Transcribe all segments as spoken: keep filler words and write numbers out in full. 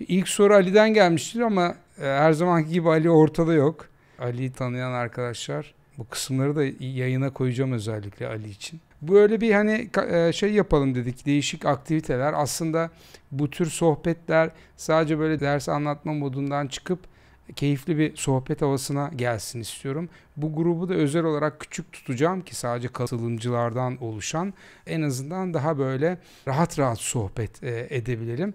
İlk soru Ali'den gelmiştir ama her zamanki gibi Ali ortada yok. Ali'yi tanıyan arkadaşlar, bu kısımları da yayına koyacağım özellikle Ali için. Böyle bir hani şey yapalım dedik, değişik aktiviteler. Aslında bu tür sohbetler sadece böyle ders anlatma modundan çıkıp keyifli bir sohbet havasına gelsin istiyorum. Bu grubu da özel olarak küçük tutacağım ki sadece katılımcılardan oluşan, en azından daha böyle rahat rahat sohbet edebilelim.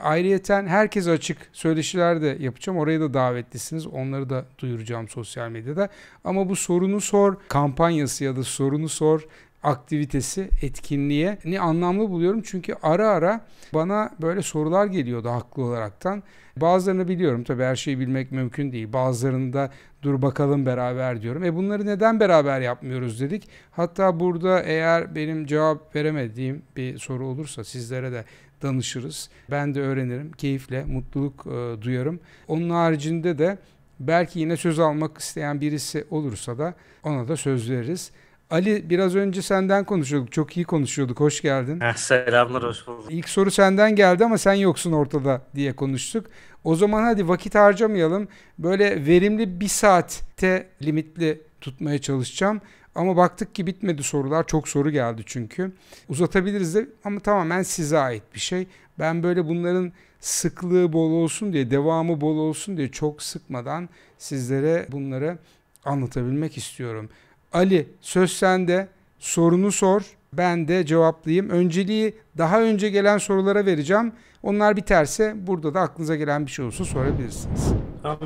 Ayrıyeten herkes açık söyleşiler de yapacağım. Oraya da davetlisiniz. Onları da duyuracağım sosyal medyada. Ama bu sorunu sor kampanyası ya da sorunu sor aktivitesi, etkinliğe ne anlamlı buluyorum. Çünkü ara ara bana böyle sorular geliyordu haklı olaraktan. Bazılarını biliyorum. Tabii her şeyi bilmek mümkün değil. Bazılarını da dur bakalım beraber diyorum. E bunları neden beraber yapmıyoruz dedik. Hatta burada eğer benim cevap veremediğim bir soru olursa sizlere de danışırız. Ben de öğrenirim. Keyifle, mutluluk e, duyarım. Onun haricinde de belki yine söz almak isteyen birisi olursa da ona da söz veririz. Ali, biraz önce senden konuşuyorduk. Çok iyi konuşuyorduk. Hoş geldin. Selamlar, hoş bulduk. İlk soru senden geldi ama sen yoksun ortada diye konuştuk. O zaman hadi vakit harcamayalım. Böyle verimli bir saatte limitli tutmaya çalışacağım. Ama baktık ki bitmedi sorular. Çok soru geldi çünkü. Uzatabiliriz de ama tamamen size ait bir şey. Ben böyle bunların sıklığı bol olsun diye, devamı bol olsun diye çok sıkmadan sizlere bunları anlatabilmek istiyorum. Ali, söz sende. Sorunu sor. Ben de cevaplayayım. Önceliği daha önce gelen sorulara vereceğim. Onlar biterse burada da aklınıza gelen bir şey olursa sorabilirsiniz.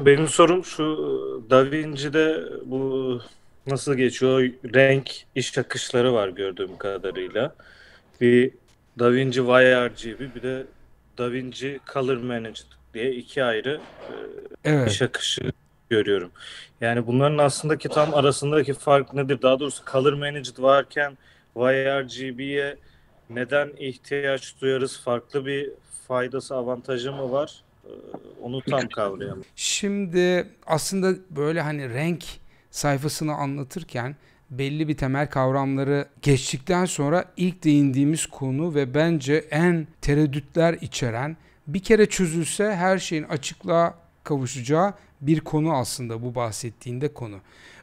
Benim sorum şu. DaVinci'de bu nasıl geçiyor? Renk iş akışları var gördüğüm kadarıyla. Bir DaVinci Y R G B, bir de DaVinci Color Manager diye iki ayrı evet. iş akışı görüyorum. Yani bunların aslındaki tam arasındaki fark nedir? Daha doğrusu Color Manager varken Y R G B'ye neden ihtiyaç duyarız? Farklı bir faydası, avantajı mı var? Onu tam kavrayalım. Şimdi aslında böyle hani renk sayfasını anlatırken belli bir temel kavramları geçtikten sonra ilk değindiğimiz konu ve bence en tereddütler içeren, bir kere çözülse her şeyin açıklığa kavuşacağı bir konu aslında bu bahsettiğinde konu.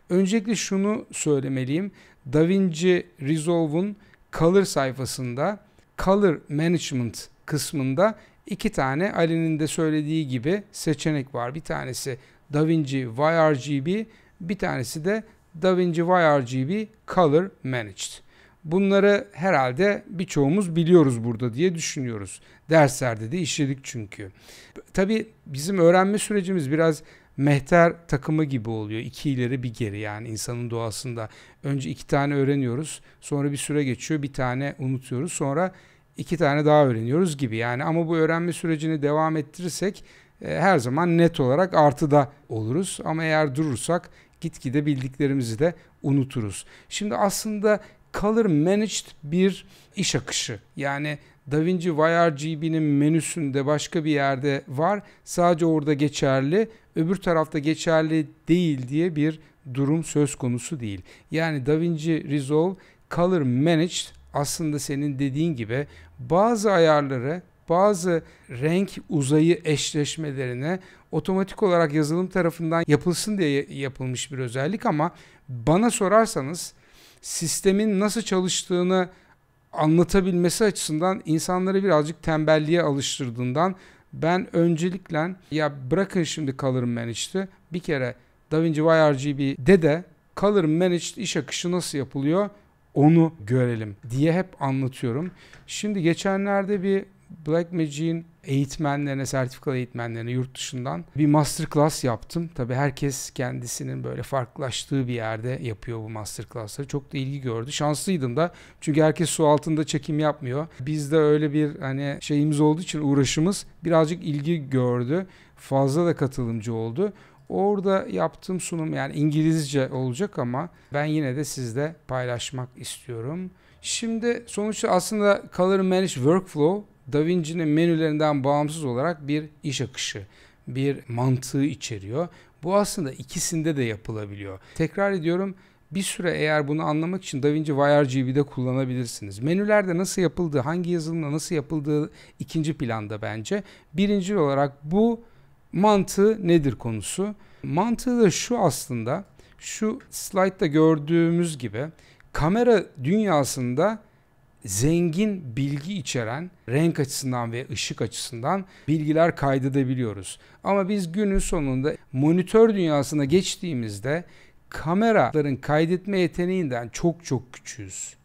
Öncelikle şunu söylemeliyim. DaVinci Resolve'un Color sayfasında Color Management kısmında iki tane Ali'nin de söylediği gibi seçenek var. Bir tanesi DaVinci Y R G B, bir tanesi de DaVinci Y R G B Color Managed. Bunları herhalde birçoğumuz biliyoruz burada diye düşünüyoruz. Derslerde de işledik çünkü. Tabii bizim öğrenme sürecimiz biraz mehter takımı gibi oluyor. İki ileri bir geri, yani insanın doğasında. Önce iki tane öğreniyoruz. Sonra bir süre geçiyor. Bir tane unutuyoruz. Sonra iki tane daha öğreniyoruz gibi. Yani ama bu öğrenme sürecini devam ettirirsek e, her zaman net olarak artıda oluruz. Ama eğer durursak gitgide bildiklerimizi de unuturuz. Şimdi aslında Color Managed bir iş akışı. Yani DaVinci Y R G B'nin menüsünde başka bir yerde var. Sadece orada geçerli, öbür tarafta geçerli değil diye bir durum söz konusu değil. Yani DaVinci Resolve Color Managed aslında senin dediğin gibi bazı ayarları, bazı renk uzayı eşleşmelerine otomatik olarak yazılım tarafından yapılsın diye yapılmış bir özellik ama bana sorarsanız sistemin nasıl çalıştığını anlatabilmesi açısından insanları birazcık tembelliğe alıştırdığından ben öncelikle ya bırakın şimdi Color Managed'i, bir kere DaVinci Y R G B'de de Color Managed iş akışı nasıl yapılıyor onu görelim diye hep anlatıyorum. Şimdi geçenlerde bir Blackmagic'in eğitmenlerine, sertifikalı eğitmenlerine yurt dışından bir masterclass yaptım. Tabii herkes kendisinin böyle farklılaştığı bir yerde yapıyor bu masterclassları. Çok da ilgi gördü. Şanslıydım da çünkü herkes su altında çekim yapmıyor. Bizde öyle bir hani şeyimiz olduğu için uğraşımız birazcık ilgi gördü. Fazla da katılımcı oldu. Orada yaptığım sunum yani İngilizce olacak ama ben yine de sizle paylaşmak istiyorum. Şimdi sonuçta aslında Color Managed Workflow DaVinci'nin menülerinden bağımsız olarak bir iş akışı, bir mantığı içeriyor. Bu aslında ikisinde de yapılabiliyor. Tekrar ediyorum, bir süre eğer bunu anlamak için DaVinci Y R G B'de kullanabilirsiniz. Menülerde nasıl yapıldığı, hangi yazılımla nasıl yapıldığı ikinci planda bence. Birinci olarak bu mantığı nedir konusu. Mantığı da şu aslında, şu slaytta gördüğümüz gibi kamera dünyasında zengin bilgi içeren, renk açısından ve ışık açısından bilgiler kaydedebiliyoruz. Ama biz günün sonunda monitör dünyasına geçtiğimizde kameraların kaydetme yeteneğinden çok çok küçüğüz.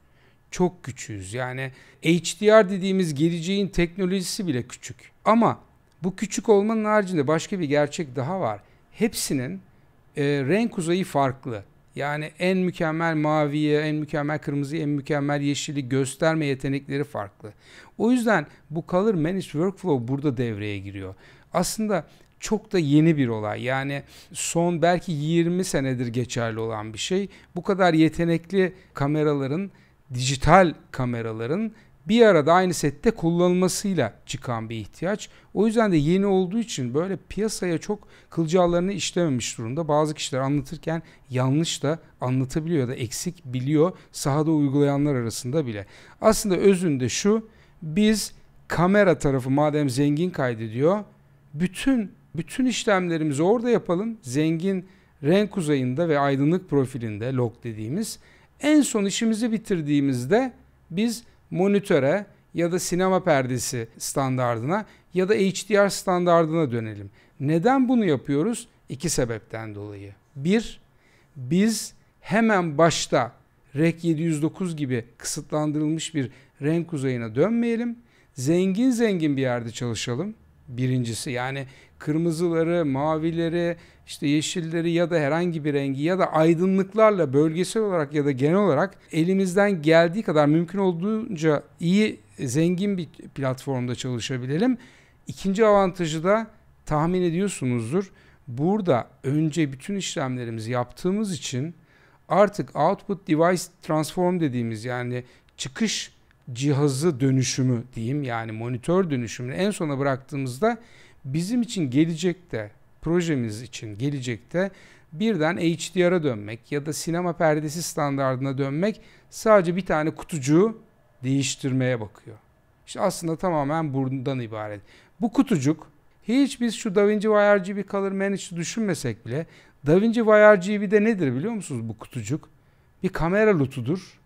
Çok küçüğüz. Yani H D R dediğimiz geleceğin teknolojisi bile küçük. Ama bu küçük olmanın haricinde başka bir gerçek daha var. Hepsinin e, renk uzayı farklı. Yani en mükemmel maviye, en mükemmel kırmızıya, en mükemmel yeşili gösterme yetenekleri farklı. O yüzden bu Color Managed Workflow burada devreye giriyor. Aslında çok da yeni bir olay. Yani son belki yirmi senedir geçerli olan bir şey. Bu kadar yetenekli kameraların, dijital kameraların bir arada aynı sette kullanılmasıyla çıkan bir ihtiyaç. O yüzden de yeni olduğu için böyle piyasaya çok kılcallarını işlememiş durumda. Bazı kişiler anlatırken yanlış da anlatabiliyor ya da eksik biliyor sahada uygulayanlar arasında bile. Aslında özünde şu, biz kamera tarafı madem zengin kaydediyor, bütün bütün işlemlerimizi orada yapalım. Zengin renk uzayında ve aydınlık profilinde, log dediğimiz, en son işimizi bitirdiğimizde biz monitöre ya da sinema perdesi standardına ya da H D R standardına dönelim. Neden bunu yapıyoruz? İki sebepten dolayı. Bir, biz hemen başta R E C yedi yüz dokuz gibi kısıtlandırılmış bir renk uzayına dönmeyelim. Zengin zengin bir yerde çalışalım. Birincisi, yani kırmızıları, mavileri, işte yeşilleri ya da herhangi bir rengi ya da aydınlıklarla bölgesel olarak ya da genel olarak elimizden geldiği kadar mümkün olduğunca iyi, zengin bir platformda çalışabilelim. İkinci avantajı da tahmin ediyorsunuzdur. Burada önce bütün işlemlerimizi yaptığımız için artık output device transform dediğimiz, yani çıkış cihazı dönüşümü diyeyim, yani monitör dönüşümünü en sona bıraktığımızda bizim için gelecekte, projemiz için gelecekte birden H D R'a dönmek ya da sinema perdesi standardına dönmek sadece bir tane kutucuğu değiştirmeye bakıyor. İşte aslında tamamen bundan ibaret. Bu kutucuk, hiç biz şu DaVinci Y R G B Color Managed'ı düşünmesek bile, DaVinci Y R G B'de nedir biliyor musunuz bu kutucuk? Bir kamera lutudur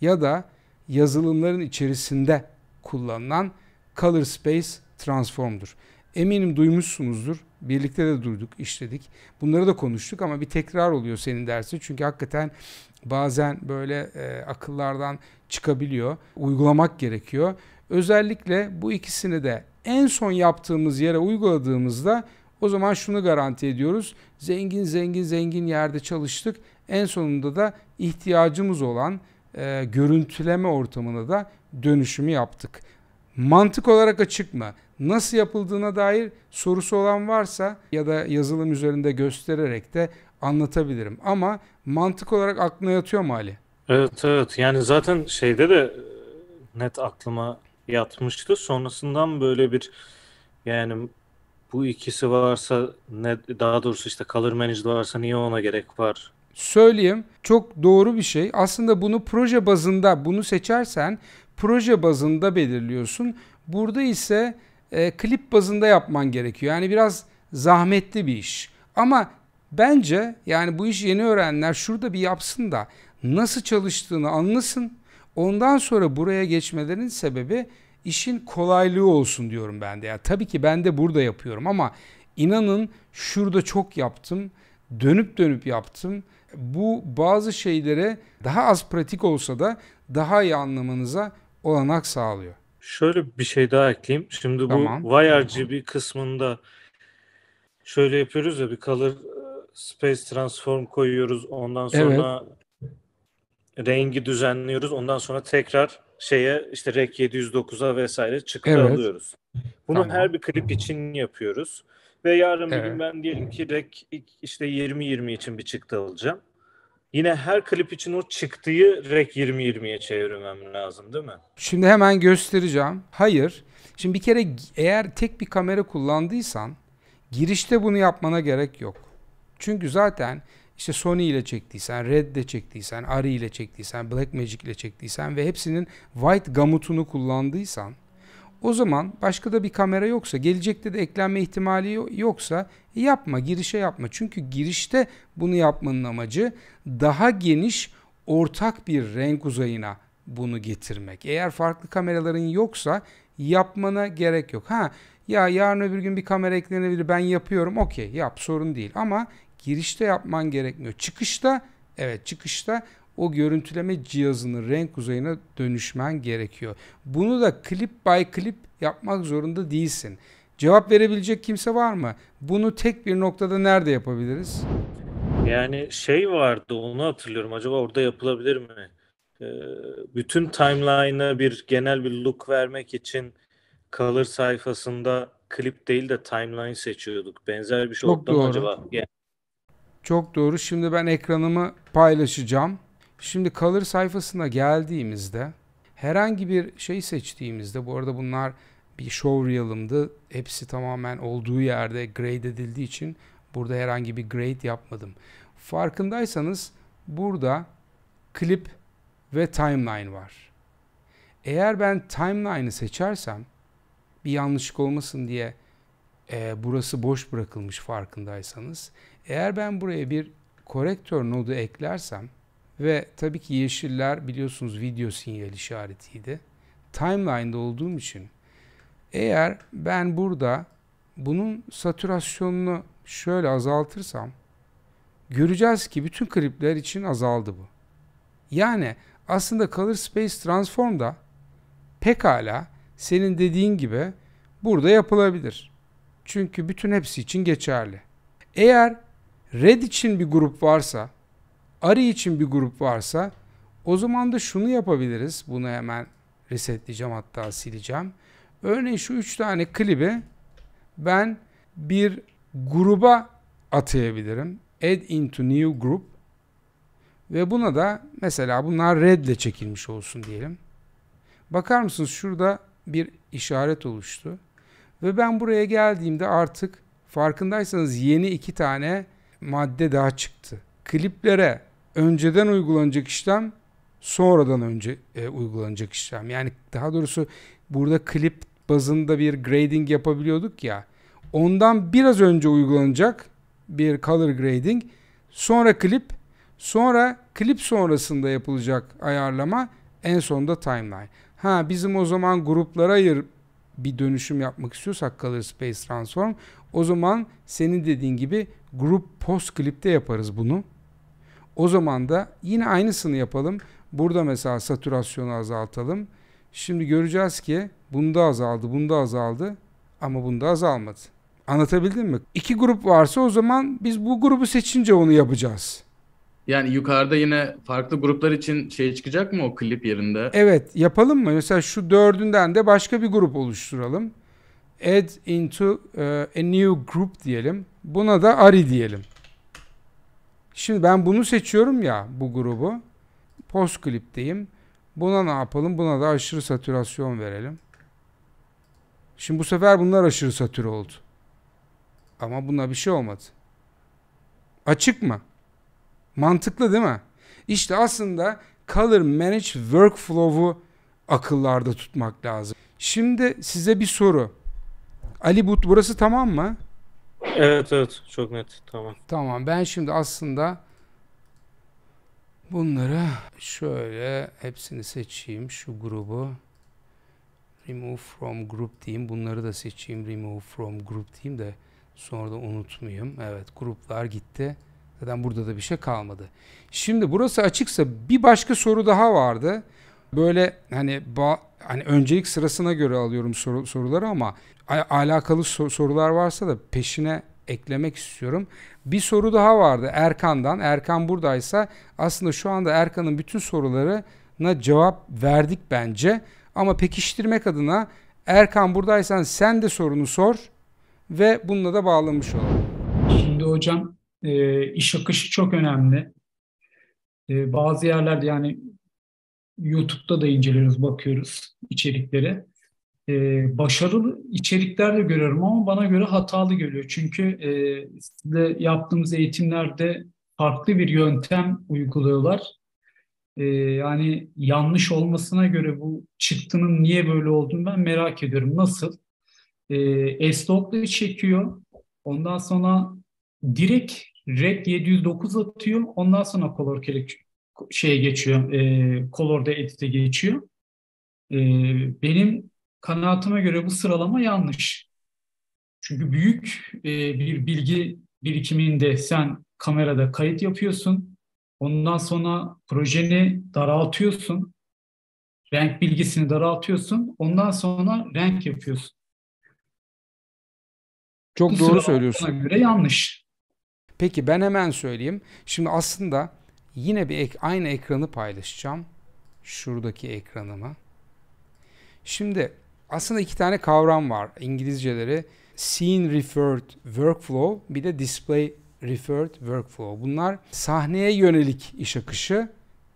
ya da yazılımların içerisinde kullanılan Color Space Transform'dur. Eminim duymuşsunuzdur. Birlikte de duyduk, işledik. Bunları da konuştuk ama bir tekrar oluyor senin dersi. Çünkü hakikaten bazen böyle e, akıllardan çıkabiliyor. Uygulamak gerekiyor. Özellikle bu ikisini de en son yaptığımız yere uyguladığımızda o zaman şunu garanti ediyoruz. Zengin zengin zengin yerde çalıştık. En sonunda da ihtiyacımız olan E, görüntüleme ortamına da dönüşümü yaptık. Mantık olarak açık mı? Nasıl yapıldığına dair sorusu olan varsa ya da yazılım üzerinde göstererek de anlatabilirim. Ama mantık olarak aklına yatıyor mu Ali? Evet evet, yani zaten şeyde de net aklıma yatmıştı. Sonrasından böyle bir, yani bu ikisi varsa ne, daha doğrusu işte Color Managed varsa niye ona gerek var? Söyleyeyim, çok doğru bir şey. Aslında bunu proje bazında, bunu seçersen proje bazında belirliyorsun. Burada ise e, klip bazında yapman gerekiyor. Yani biraz zahmetli bir iş. Ama bence yani bu işi yeni öğrenenler şurada bir yapsın da nasıl çalıştığını anlasın. Ondan sonra buraya geçmelerinin sebebi işin kolaylığı olsun diyorum ben de. Ya, tabii ki ben de burada yapıyorum ama inanın şurada çok yaptım. Dönüp dönüp yaptım. Bu bazı şeylere daha az pratik olsa da daha iyi anlamanıza olanak sağlıyor. Şöyle bir şey daha ekleyeyim. Şimdi bu tamam. Y R G B tamam. kısmında şöyle yapıyoruz ya, bir Color Space Transform koyuyoruz. Ondan sonra evet. rengi düzenliyoruz. Ondan sonra tekrar şeye işte R E C yedi yüz dokuza vesaire çıkıp evet. alıyoruz. Bunu tamam. her bir klip için yapıyoruz. Ve yarın evet. bir gün ben diyelim ki R E C işte yirmi yirmi için bir çıktı alacağım. Yine her klip için o çıktıyı R E C yirmi yirmiye çevirmem lazım değil mi? Şimdi hemen göstereceğim. Hayır. Şimdi bir kere eğer tek bir kamera kullandıysan girişte bunu yapmana gerek yok. Çünkü zaten İşte Sony ile çektiysen, Red ile çektiysen, Arri ile çektiysen, Blackmagic ile çektiysen ve hepsinin white gamutunu kullandıysan, o zaman başka da bir kamera yoksa, gelecekte de eklenme ihtimali yoksa yapma, girişe yapma. Çünkü girişte bunu yapmanın amacı daha geniş ortak bir renk uzayına bunu getirmek. Eğer farklı kameraların yoksa yapmana gerek yok. Ha ya yarın öbür gün bir kamera eklenebilir, ben yapıyorum, okey yap, sorun değil, ama girişte yapman gerekmiyor. Çıkışta, evet çıkışta o görüntüleme cihazının renk kuzeyine dönüşmen gerekiyor. Bunu da clip by clip yapmak zorunda değilsin. Cevap verebilecek kimse var mı? Bunu tek bir noktada nerede yapabiliriz? Yani şey vardı, onu hatırlıyorum. Acaba orada yapılabilir mi? Ee, bütün timeline'a bir genel bir look vermek için color sayfasında klip değil de timeline seçiyorduk. Benzer bir şey oldu mu acaba? Yani... Çok doğru. Şimdi ben ekranımı paylaşacağım. Şimdi color sayfasına geldiğimizde herhangi bir şey seçtiğimizde, bu arada bunlar bir showreel'ımdı. Hepsi tamamen olduğu yerde grade edildiği için burada herhangi bir grade yapmadım. Farkındaysanız burada klip ve timeline var. Eğer ben timeline'ı seçersem bir yanlışlık olmasın diye e, burası boş bırakılmış farkındaysanız. Eğer ben buraya bir korektör nodu eklersem ve tabii ki yeşiller biliyorsunuz video sinyal işaretiydi. Timeline'da olduğum için eğer ben burada bunun satürasyonunu şöyle azaltırsam göreceğiz ki bütün klipler için azaldı bu. Yani aslında Color Space Transform'da pekala senin dediğin gibi burada yapılabilir. Çünkü bütün hepsi için geçerli. Eğer Red için bir grup varsa, Arri için bir grup varsa, o zaman da şunu yapabiliriz. Bunu hemen resetleyeceğim, hatta sileceğim. Örneğin şu üç tane klibi ben bir gruba atayabilirim. Add into new group. Ve buna da mesela bunlar Red ile çekilmiş olsun diyelim. Bakar mısınız şurada bir işaret oluştu. Ve ben buraya geldiğimde artık farkındaysanız yeni iki tane madde daha çıktı. Kliplere önceden uygulanacak işlem, sonradan önce e, uygulanacak işlem. Yani daha doğrusu burada klip bazında bir grading yapabiliyorduk ya. Ondan biraz önce uygulanacak bir color grading. Sonra klip. Sonra klip sonrasında yapılacak ayarlama. En sonunda timeline. Ha bizim o zaman gruplara ayır bir dönüşüm yapmak istiyorsak Color Space Transform. O zaman senin dediğin gibi grup post klipte yaparız bunu. O zaman da yine aynısını yapalım. Burada mesela satürasyonu azaltalım. Şimdi göreceğiz ki bunda azaldı, bunda azaldı ama bunda azalmadı. Anlatabildim mi? İki grup varsa o zaman biz bu grubu seçince onu yapacağız. Yani yukarıda yine farklı gruplar için şey çıkacak mı o klip yerinde? Evet, yapalım mı? Mesela şu dördünden de başka bir grup oluşturalım. Add into a new group diyelim. Buna da Arri diyelim. Şimdi ben bunu seçiyorum ya, bu grubu. Post klipteyim. Buna ne yapalım? Buna da aşırı satürasyon verelim. Şimdi bu sefer bunlar aşırı satüre oldu. Ama buna bir şey olmadı. Açık mı? Mantıklı değil mi? İşte aslında Color Manage Workflow'u akıllarda tutmak lazım. Şimdi size bir soru. Ali But, burası tamam mı? Evet evet, çok net, tamam. Tamam, ben şimdi aslında bunları şöyle hepsini seçeyim, şu grubu remove from group diyeyim, bunları da seçeyim, remove from group diyeyim de sonra da unutmayayım. Evet, gruplar gitti. Zaten burada da bir şey kalmadı. Şimdi burası açıksa bir başka soru daha vardı. Böyle hani hani öncelik sırasına göre alıyorum soru soruları ama alakalı sor sorular varsa da peşine eklemek istiyorum. Bir soru daha vardı Erkan'dan. Erkan buradaysa aslında şu anda Erkan'ın bütün sorularına cevap verdik bence. Ama pekiştirmek adına Erkan buradaysan sen de sorunu sor ve bununla da bağlamış olalım. Şimdi hocam, E, iş akışı çok önemli. E, bazı yerlerde, yani YouTube'da da inceliyoruz, bakıyoruz içerikleri. E, başarılı içerikler de görüyorum ama bana göre hatalı görüyor. Çünkü e, size yaptığımız eğitimlerde farklı bir yöntem uyguluyorlar. Ee, yani yanlış olmasına göre bu çıktının niye böyle olduğunu ben merak ediyorum. Nasıl? Ee, S-Log'la çekiyor. Ondan sonra direkt Red yedi yüz dokuz atıyor. Ondan sonra Color şeye geçiyor. E, Color'da edit'e geçiyor. E, benim kanaatime göre bu sıralama yanlış. Çünkü büyük e, bir bilgi birikiminde sen kamerada kayıt yapıyorsun. Ondan sonra projeni daraltıyorsun. Renk bilgisini daraltıyorsun. Ondan sonra renk yapıyorsun. Çok bu doğru söylüyorsun. Bana göre yanlış. Peki ben hemen söyleyeyim. Şimdi aslında yine bir ek, aynı ekranı paylaşacağım. Şuradaki ekranımı. Şimdi aslında iki tane kavram var. İngilizceleri Scene Referred Workflow, bir de Display Referred Workflow. Bunlar sahneye yönelik iş akışı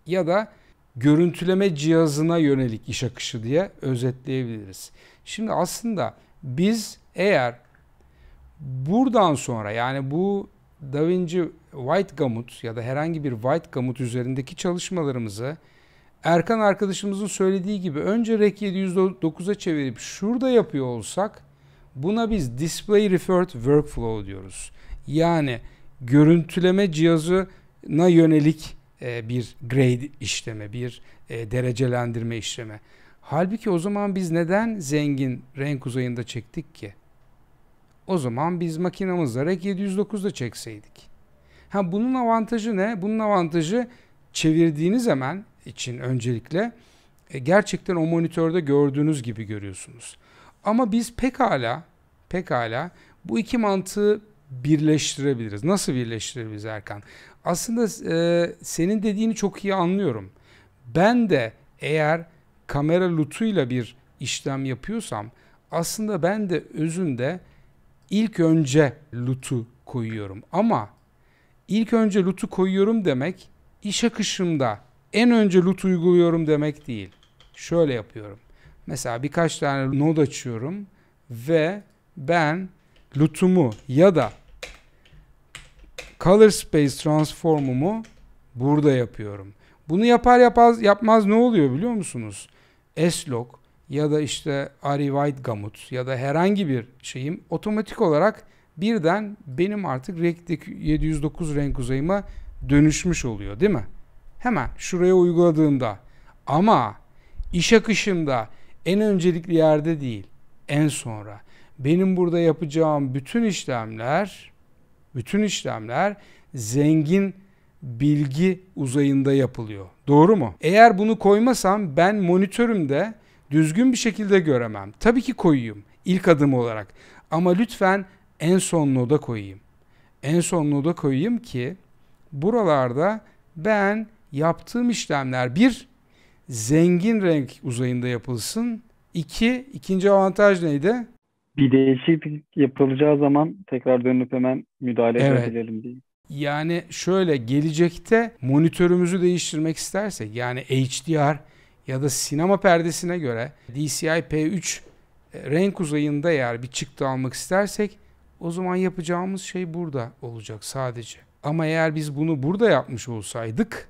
ya da görüntüleme cihazına yönelik iş akışı diye özetleyebiliriz. Şimdi aslında biz eğer buradan sonra, yani bu DaVinci Whitegamut ya da herhangi bir Whitegamut üzerindeki çalışmalarımızı Erkan arkadaşımızın söylediği gibi önce R E C yedi yüz dokuza çevirip şurada yapıyor olsak, buna biz Display Referred Workflow diyoruz. Yani görüntüleme cihazına yönelik bir grade işleme, bir derecelendirme işleme. Halbuki o zaman biz neden zengin renk uzayında çektik ki? O zaman biz makinamızla R E C yedi yüz dokuzda çekseydik. Ha, bunun avantajı ne? Bunun avantajı çevirdiğiniz hemen için öncelikle gerçekten o monitörde gördüğünüz gibi görüyorsunuz. Ama biz pekala pekala bu iki mantığı birleştirebiliriz. Nasıl birleştirebiliriz Erkan? Aslında e, senin dediğini çok iyi anlıyorum. Ben de eğer kamera lutuyla bir işlem yapıyorsam aslında ben de özünde İlk önce lutu koyuyorum, ama ilk önce lutu koyuyorum demek iş akışımda en önce lutu uyguluyorum demek değil. Şöyle yapıyorum. Mesela birkaç tane node açıyorum ve ben lutumu ya da color space transformumu burada yapıyorum. Bunu yapar yapmaz, yapmaz ne oluyor biliyor musunuz? S-Log ya da işte Arri Whitegamut ya da herhangi bir şeyim otomatik olarak birden benim artık R E C'deki yedi yüz dokuz renk uzayıma dönüşmüş oluyor, değil mi? Hemen şuraya uyguladığımda. Ama iş akışımda en öncelikli yerde değil, en sonra. Benim burada yapacağım bütün işlemler, bütün işlemler zengin bilgi uzayında yapılıyor. Doğru mu? Eğer bunu koymasam ben monitörümde düzgün bir şekilde göremem. Tabii ki koyayım ilk adım olarak. Ama lütfen en son noda koyayım. En son noda koyayım ki buralarda ben yaptığım işlemler bir, zengin renk uzayında yapılsın. İki, ikinci avantaj neydi? Bir değişiklik yapılacağı zaman tekrar dönüp hemen müdahale evet. edebilelim diye. Yani şöyle, gelecekte monitörümüzü değiştirmek istersek, yani H D R ya da sinema perdesine göre D C I P üç renk uzayında eğer bir çıktı almak istersek, o zaman yapacağımız şey burada olacak sadece. Ama eğer biz bunu burada yapmış olsaydık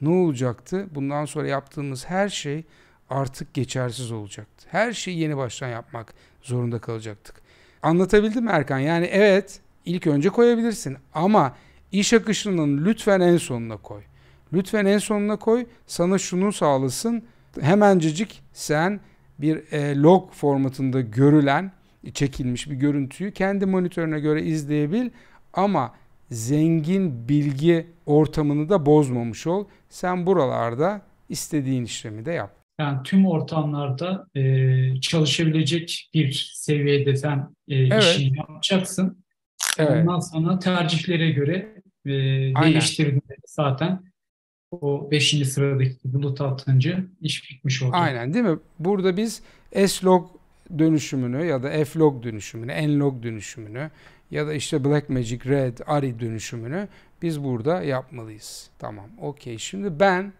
ne olacaktı? Bundan sonra yaptığımız her şey artık geçersiz olacaktı. Her şeyi yeni baştan yapmak zorunda kalacaktık. Anlatabildim mi Erkan? Yani evet, ilk önce koyabilirsin ama iş akışının lütfen en sonuna koy. Lütfen en sonuna koy, sana şunu sağlasın. Hemencecik sen bir e, log formatında görülen, çekilmiş bir görüntüyü kendi monitörüne göre izleyebil. Ama zengin bilgi ortamını da bozmamış ol. Sen buralarda istediğin işlemi de yap. Yani tüm ortamlarda e, çalışabilecek bir seviyede sen e, evet. işini yapacaksın. Evet. Ondan sonra tercihlere göre e, değiştirdiğinde zaten o beşinci sıradaki bulut altıncı iş bitmiş oldu. Aynen, değil mi? Burada biz S-Log dönüşümünü ya da F-Log dönüşümünü, N-Log dönüşümünü ya da işte Blackmagic, Red, Arri dönüşümünü biz burada yapmalıyız. Tamam, okey. Şimdi ben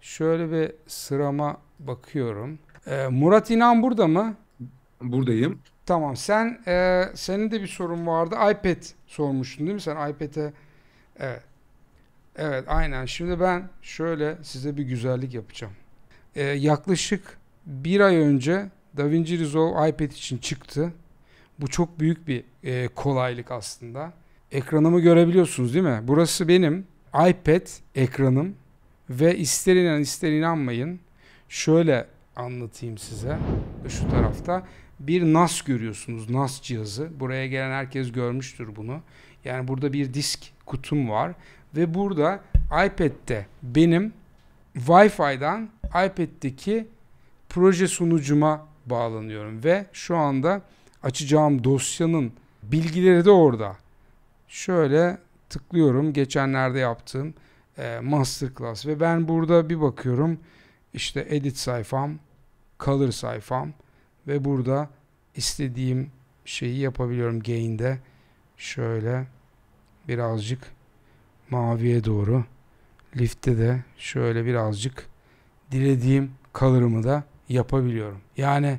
şöyle bir sırama bakıyorum. Ee, Murat İnan burada mı? Buradayım. Tamam, sen e, senin de bir sorun vardı. iPad sormuştun değil mi? Sen iPad'e... Evet. Evet aynen. Şimdi ben şöyle size bir güzellik yapacağım. Ee, yaklaşık bir ay önce DaVinci Resolve iPad için çıktı. Bu çok büyük bir e, kolaylık aslında. Ekranımı görebiliyorsunuz değil mi? Burası benim iPad ekranım ve ister inan ister inanmayın. Şöyle anlatayım size. Şu tarafta bir N A S görüyorsunuz. N A S cihazı. Buraya gelen herkes görmüştür bunu. Yani burada bir disk kutum var. Ve burada iPad'te benim Wi-Fi'den iPad'teki proje sunucuma bağlanıyorum. Ve şu anda açacağım dosyanın bilgileri de orada. Şöyle tıklıyorum. Geçenlerde yaptığım e, masterclass. Ve ben burada bir bakıyorum. İşte edit sayfam, color sayfam ve burada istediğim şeyi yapabiliyorum. Gain'de şöyle birazcık maviye doğru, lift'te de şöyle birazcık dilediğim color'ımı da yapabiliyorum. Yani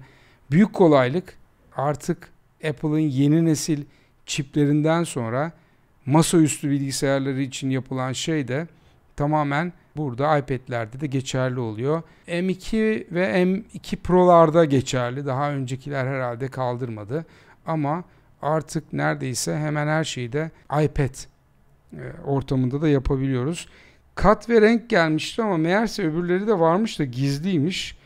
büyük kolaylık. Artık Apple'ın yeni nesil çiplerinden sonra masaüstü bilgisayarları için yapılan şey de tamamen burada iPad'lerde de geçerli oluyor. M iki ve M iki Pro'larda geçerli. Daha öncekiler herhalde kaldırmadı. Ama artık neredeyse hemen her şeyi de iPad ortamında da yapabiliyoruz. Kat ve renk gelmişti ama meğerse öbürleri de varmış da gizliymiş.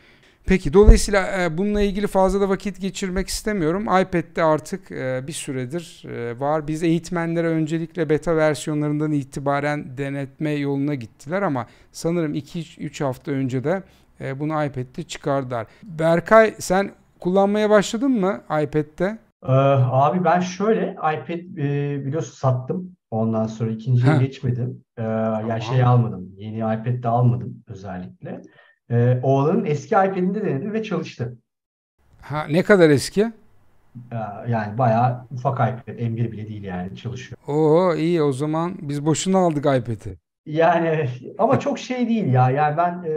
Peki dolayısıyla bununla ilgili fazla da vakit geçirmek istemiyorum. iPad'de artık bir süredir var. Biz eğitmenlere öncelikle beta versiyonlarından itibaren denetme yoluna gittiler ama sanırım iki üç hafta önce de bunu iPad'de çıkardılar. Berkay sen kullanmaya başladın mı iPad'de? Ee, abi ben şöyle iPad biliyorsun sattım. Ondan sonra ikinciye Heh. geçmedim. Ee, yani şey almadım. Yeni iPad'de almadım özellikle. Ee, oğlanın eski iPad'inde denedim ve çalıştı. Ha, ne kadar eski? Ee, yani bayağı ufak iPad. M bir bile değil yani çalışıyor. Oo iyi o zaman biz boşuna aldık iPad'i. Yani ama çok şey değil ya. Yani ben e,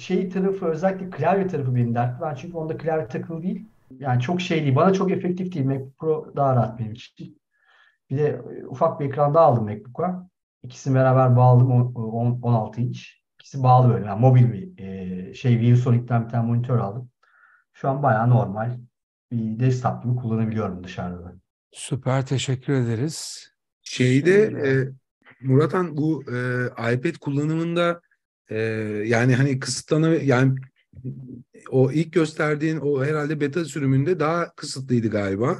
şey tarafı özellikle klavye tarafı benim dertli. Ben çünkü onda klavye takılı değil. Yani çok şey değil. Bana çok efektif değil. Mac Pro daha rahat benim için. Bir de ufak bir ekran daha aldım MacBook'a. İkisini beraber bağladım on altı inç. İkisi bağlı böyle. Yani mobil bir e, şey ViewSonic'ten bir tane monitör aldım. Şu an bayağı normal bir desktop gibi kullanabiliyorum dışarıda da. Süper teşekkür ederiz. Şeyde e, Murat Han bu e, iPad kullanımında e, yani hani kısıtlanı yani o ilk gösterdiğin o herhalde beta sürümünde daha kısıtlıydı galiba.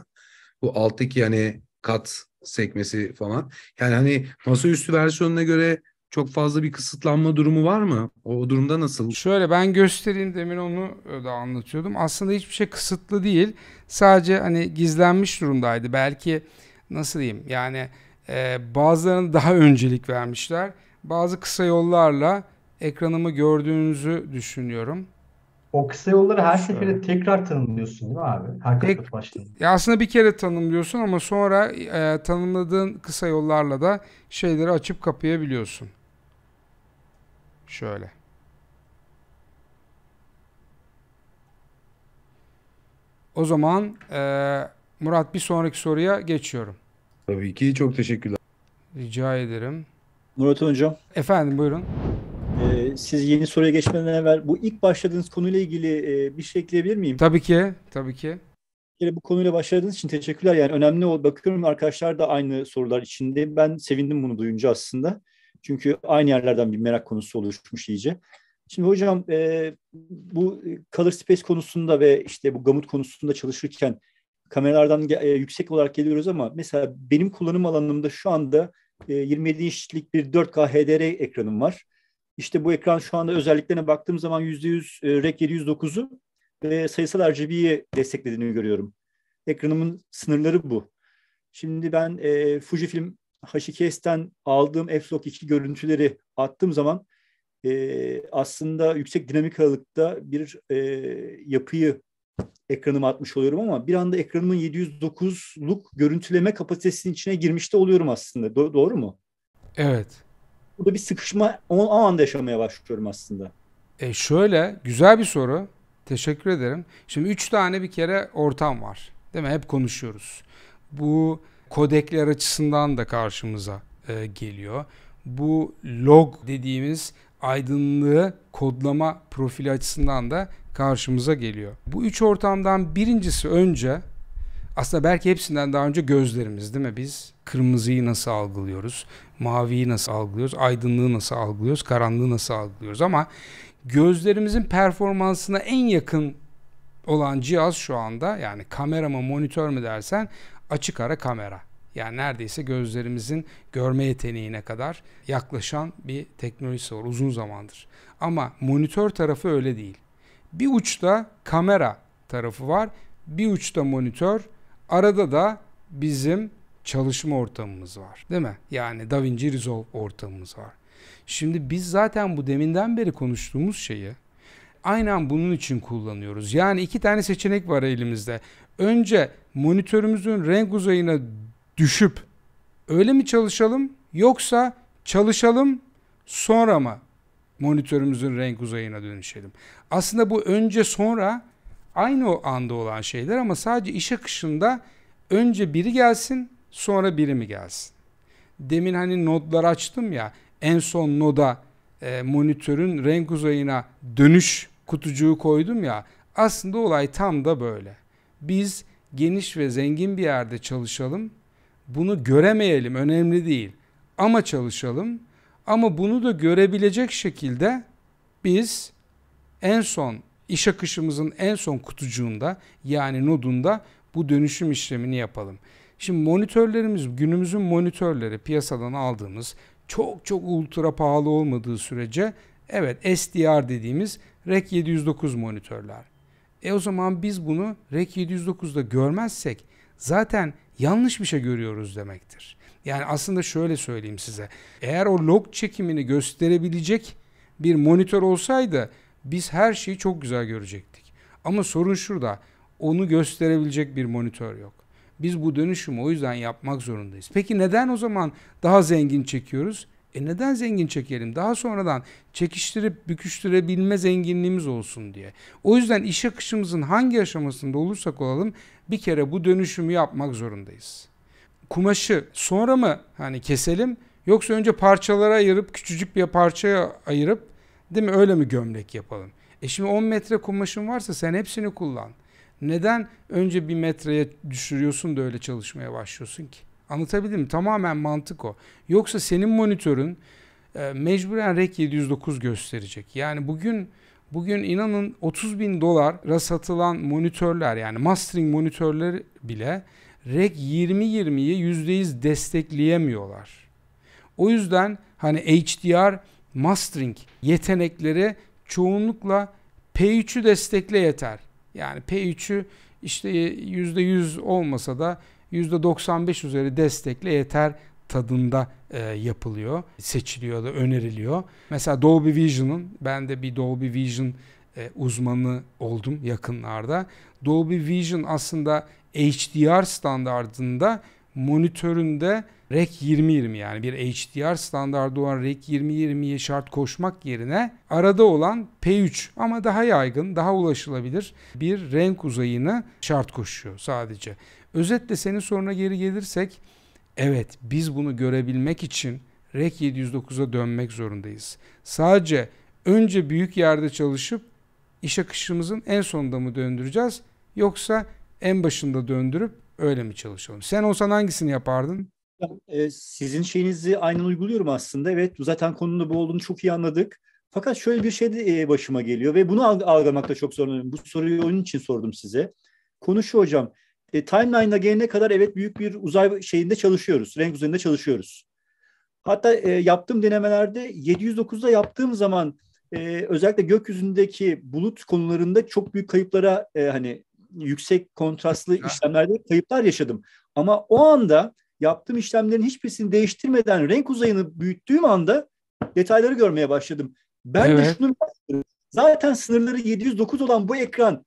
Bu alttaki yani kat sekmesi falan. Yani hani masaüstü versiyonuna göre çok fazla bir kısıtlanma durumu var mı? O durumda nasıl? Şöyle ben göstereyim demin onu da anlatıyordum. Aslında hiçbir şey kısıtlı değil. Sadece hani gizlenmiş durumdaydı. Belki nasıl diyeyim yani e, bazılarına daha öncelik vermişler. Bazı kısa yollarla ekranımı gördüğünüzü düşünüyorum. O kısa yolları her seferinde tekrar tanımlıyorsun değil mi abi? Her Tek, ya aslında bir kere tanımlıyorsun ama sonra e, tanımladığın kısa yollarla da şeyleri açıp kapayabiliyorsun. Şöyle. O zaman e, Murat bir sonraki soruya geçiyorum. Tabii ki çok teşekkürler. Rica ederim. Murat Hocam. Efendim buyurun. Siz yeni soruya geçmeden evvel bu ilk başladığınız konuyla ilgili e, bir şey ekleyebilir miyim? Tabii ki, tabii ki. Bu konuyla başladığınız için teşekkürler. Yani önemli o. Bakıyorum arkadaşlar da aynı sorular içinde. Ben sevindim bunu duyunca aslında. Çünkü aynı yerlerden bir merak konusu oluşmuş iyice. Şimdi hocam e, bu color space konusunda ve işte bu gamut konusunda çalışırken kameralardan e, yüksek olarak geliyoruz ama mesela benim kullanım alanımda şu anda e, yirmi yedi inçlik bir dört K H D R ekranım var. İşte bu ekran şu anda özelliklerine baktığım zaman yüzde yüz R E C yedi yüz dokuzu ve sayısal R G B'yi desteklediğini görüyorum. Ekranımın sınırları bu. Şimdi ben e, Fujifilm H iki S'ten aldığım F-Log iki görüntüleri attığım zaman e, aslında yüksek dinamik aralıkta bir e, yapıyı ekranıma atmış oluyorum ama bir anda ekranımın yedi yüz dokuzluk görüntüleme kapasitesinin içine girmiş de oluyorum aslında. Do- doğru mu? Evet. Burada bir sıkışma o anda yaşamaya başlıyorum aslında. E şöyle güzel bir soru. Teşekkür ederim. Şimdi üç tane bir kere ortam var. Değil mi? Hep konuşuyoruz. Bu kodekler açısından da karşımıza e, geliyor. bu log dediğimiz aydınlığı kodlama profili açısından da karşımıza geliyor. Bu üç ortamdan birincisi önce, aslında belki hepsinden daha önce gözlerimiz, değil mi? Biz kırmızıyı nasıl algılıyoruz, maviyi nasıl algılıyoruz, aydınlığı nasıl algılıyoruz, karanlığı nasıl algılıyoruz, ama gözlerimizin performansına en yakın olan cihaz şu anda, yani kamera mı monitör mü dersen, açık ara kamera. Yani neredeyse gözlerimizin görme yeteneğine kadar yaklaşan bir teknolojisi var uzun zamandır. Ama monitör tarafı öyle değil. Bir uçta kamera tarafı var, bir uçta monitör, arada da bizim çalışma ortamımız var, değil mi? Yani DaVinci Resolve ortamımız var. Şimdi biz zaten bu deminden beri konuştuğumuz şeyi aynen bunun için kullanıyoruz. Yani iki tane seçenek var elimizde. Önce monitörümüzün renk uzayına düşüp öyle mi çalışalım, yoksa çalışalım sonra mı monitörümüzün renk uzayına dönüşelim? Aslında bu önce sonra aynı o anda olan şeyler, ama sadece iş akışında önce biri gelsin sonra biri mi gelsin? Demin hani nodlar açtım ya, en son noda e, monitörün renk uzayına dönüş kutucuğu koydum ya, aslında olay tam da böyle. Biz geniş ve zengin bir yerde çalışalım, bunu göremeyelim önemli değil ama çalışalım, ama bunu da görebilecek şekilde biz en son iş akışımızın en son kutucuğunda, yani nodunda bu dönüşüm işlemini yapalım. Şimdi monitörlerimiz, günümüzün monitörleri, piyasadan aldığımız, çok çok ultra pahalı olmadığı sürece, evet, S D R dediğimiz R E C yedi yüz dokuz monitörler. E o zaman biz bunu R E C yedi yüz dokuz'da görmezsek zaten yanlış bir şey görüyoruz demektir. Yani aslında şöyle söyleyeyim size. Eğer o log çekimini gösterebilecek bir monitör olsaydı biz her şeyi çok güzel görecektik. Ama sorun şurada. Onu gösterebilecek bir monitör yok. Biz bu dönüşümü o yüzden yapmak zorundayız. Peki neden o zaman daha zengin çekiyoruz? E neden zengin çekelim? Daha sonradan çekiştirip büküştürebilme zenginliğimiz olsun diye. O yüzden iş akışımızın hangi aşamasında olursak olalım bir kere bu dönüşümü yapmak zorundayız. Kumaşı sonra mı hani keselim, yoksa önce parçalara ayırıp küçücük bir parçaya ayırıp, değil mi, öyle mi gömlek yapalım? E şimdi on metre kumaşın varsa sen hepsini kullan. Neden önce bir metreye düşürüyorsun da öyle çalışmaya başlıyorsun ki? Anlatabildim mi? Tamamen mantık o. Yoksa senin monitörün e, mecburen R E C yedi yüz dokuz gösterecek. Yani bugün bugün inanın otuz bin dolara satılan monitörler, yani mastering monitörleri bile R E C yirmi yirmi'yi yüzde yüz destekleyemiyorlar. O yüzden hani H D R mastering yetenekleri çoğunlukla P üç'ü destekle yeter. Yani P üç'ü işte yüzde yüz olmasa da yüzde doksan beş üzeri destekle yeter tadında e, yapılıyor, seçiliyor da öneriliyor. Mesela Dolby Vision'ın, ben de bir Dolby Vision e, uzmanı oldum yakınlarda. Dolby Vision aslında H D R standartında monitöründe R E C yirmi yirmi, yani bir H D R standardı olan R E C yirmi yirmi'ye şart koşmak yerine arada olan P üç ama daha yaygın, daha ulaşılabilir bir renk uzayını şart koşuyor sadece. Özetle senin soruna geri gelirsek, evet, biz bunu görebilmek için R E C yedi yüz dokuz'a dönmek zorundayız. Sadece önce büyük yerde çalışıp iş akışımızın en sonunda mı döndüreceğiz, yoksa en başında döndürüp öyle mi çalışalım? Sen olsan hangisini yapardın? Sizin şeyinizi aynen uyguluyorum aslında. Evet, zaten konunun da bu olduğunu çok iyi anladık. Fakat şöyle bir şey de başıma geliyor ve bunu algılamakta çok zorlanıyorum. Bu soruyu onun için sordum size. Konu şu hocam. E, timeline'a gelene kadar evet büyük bir uzay şeyinde çalışıyoruz. Renk üzerinde çalışıyoruz. Hatta e, yaptığım denemelerde yedi yüz dokuz'da yaptığım zaman e, özellikle gökyüzündeki bulut konularında çok büyük kayıplara e, hani yüksek kontrastlı ha. işlemlerde kayıplar yaşadım. Ama o anda yaptığım işlemlerin hiçbirisini değiştirmeden renk uzayını büyüttüğüm anda detayları görmeye başladım. Ben evet. de şunu zaten sınırları yedi yüz dokuz olan bu ekran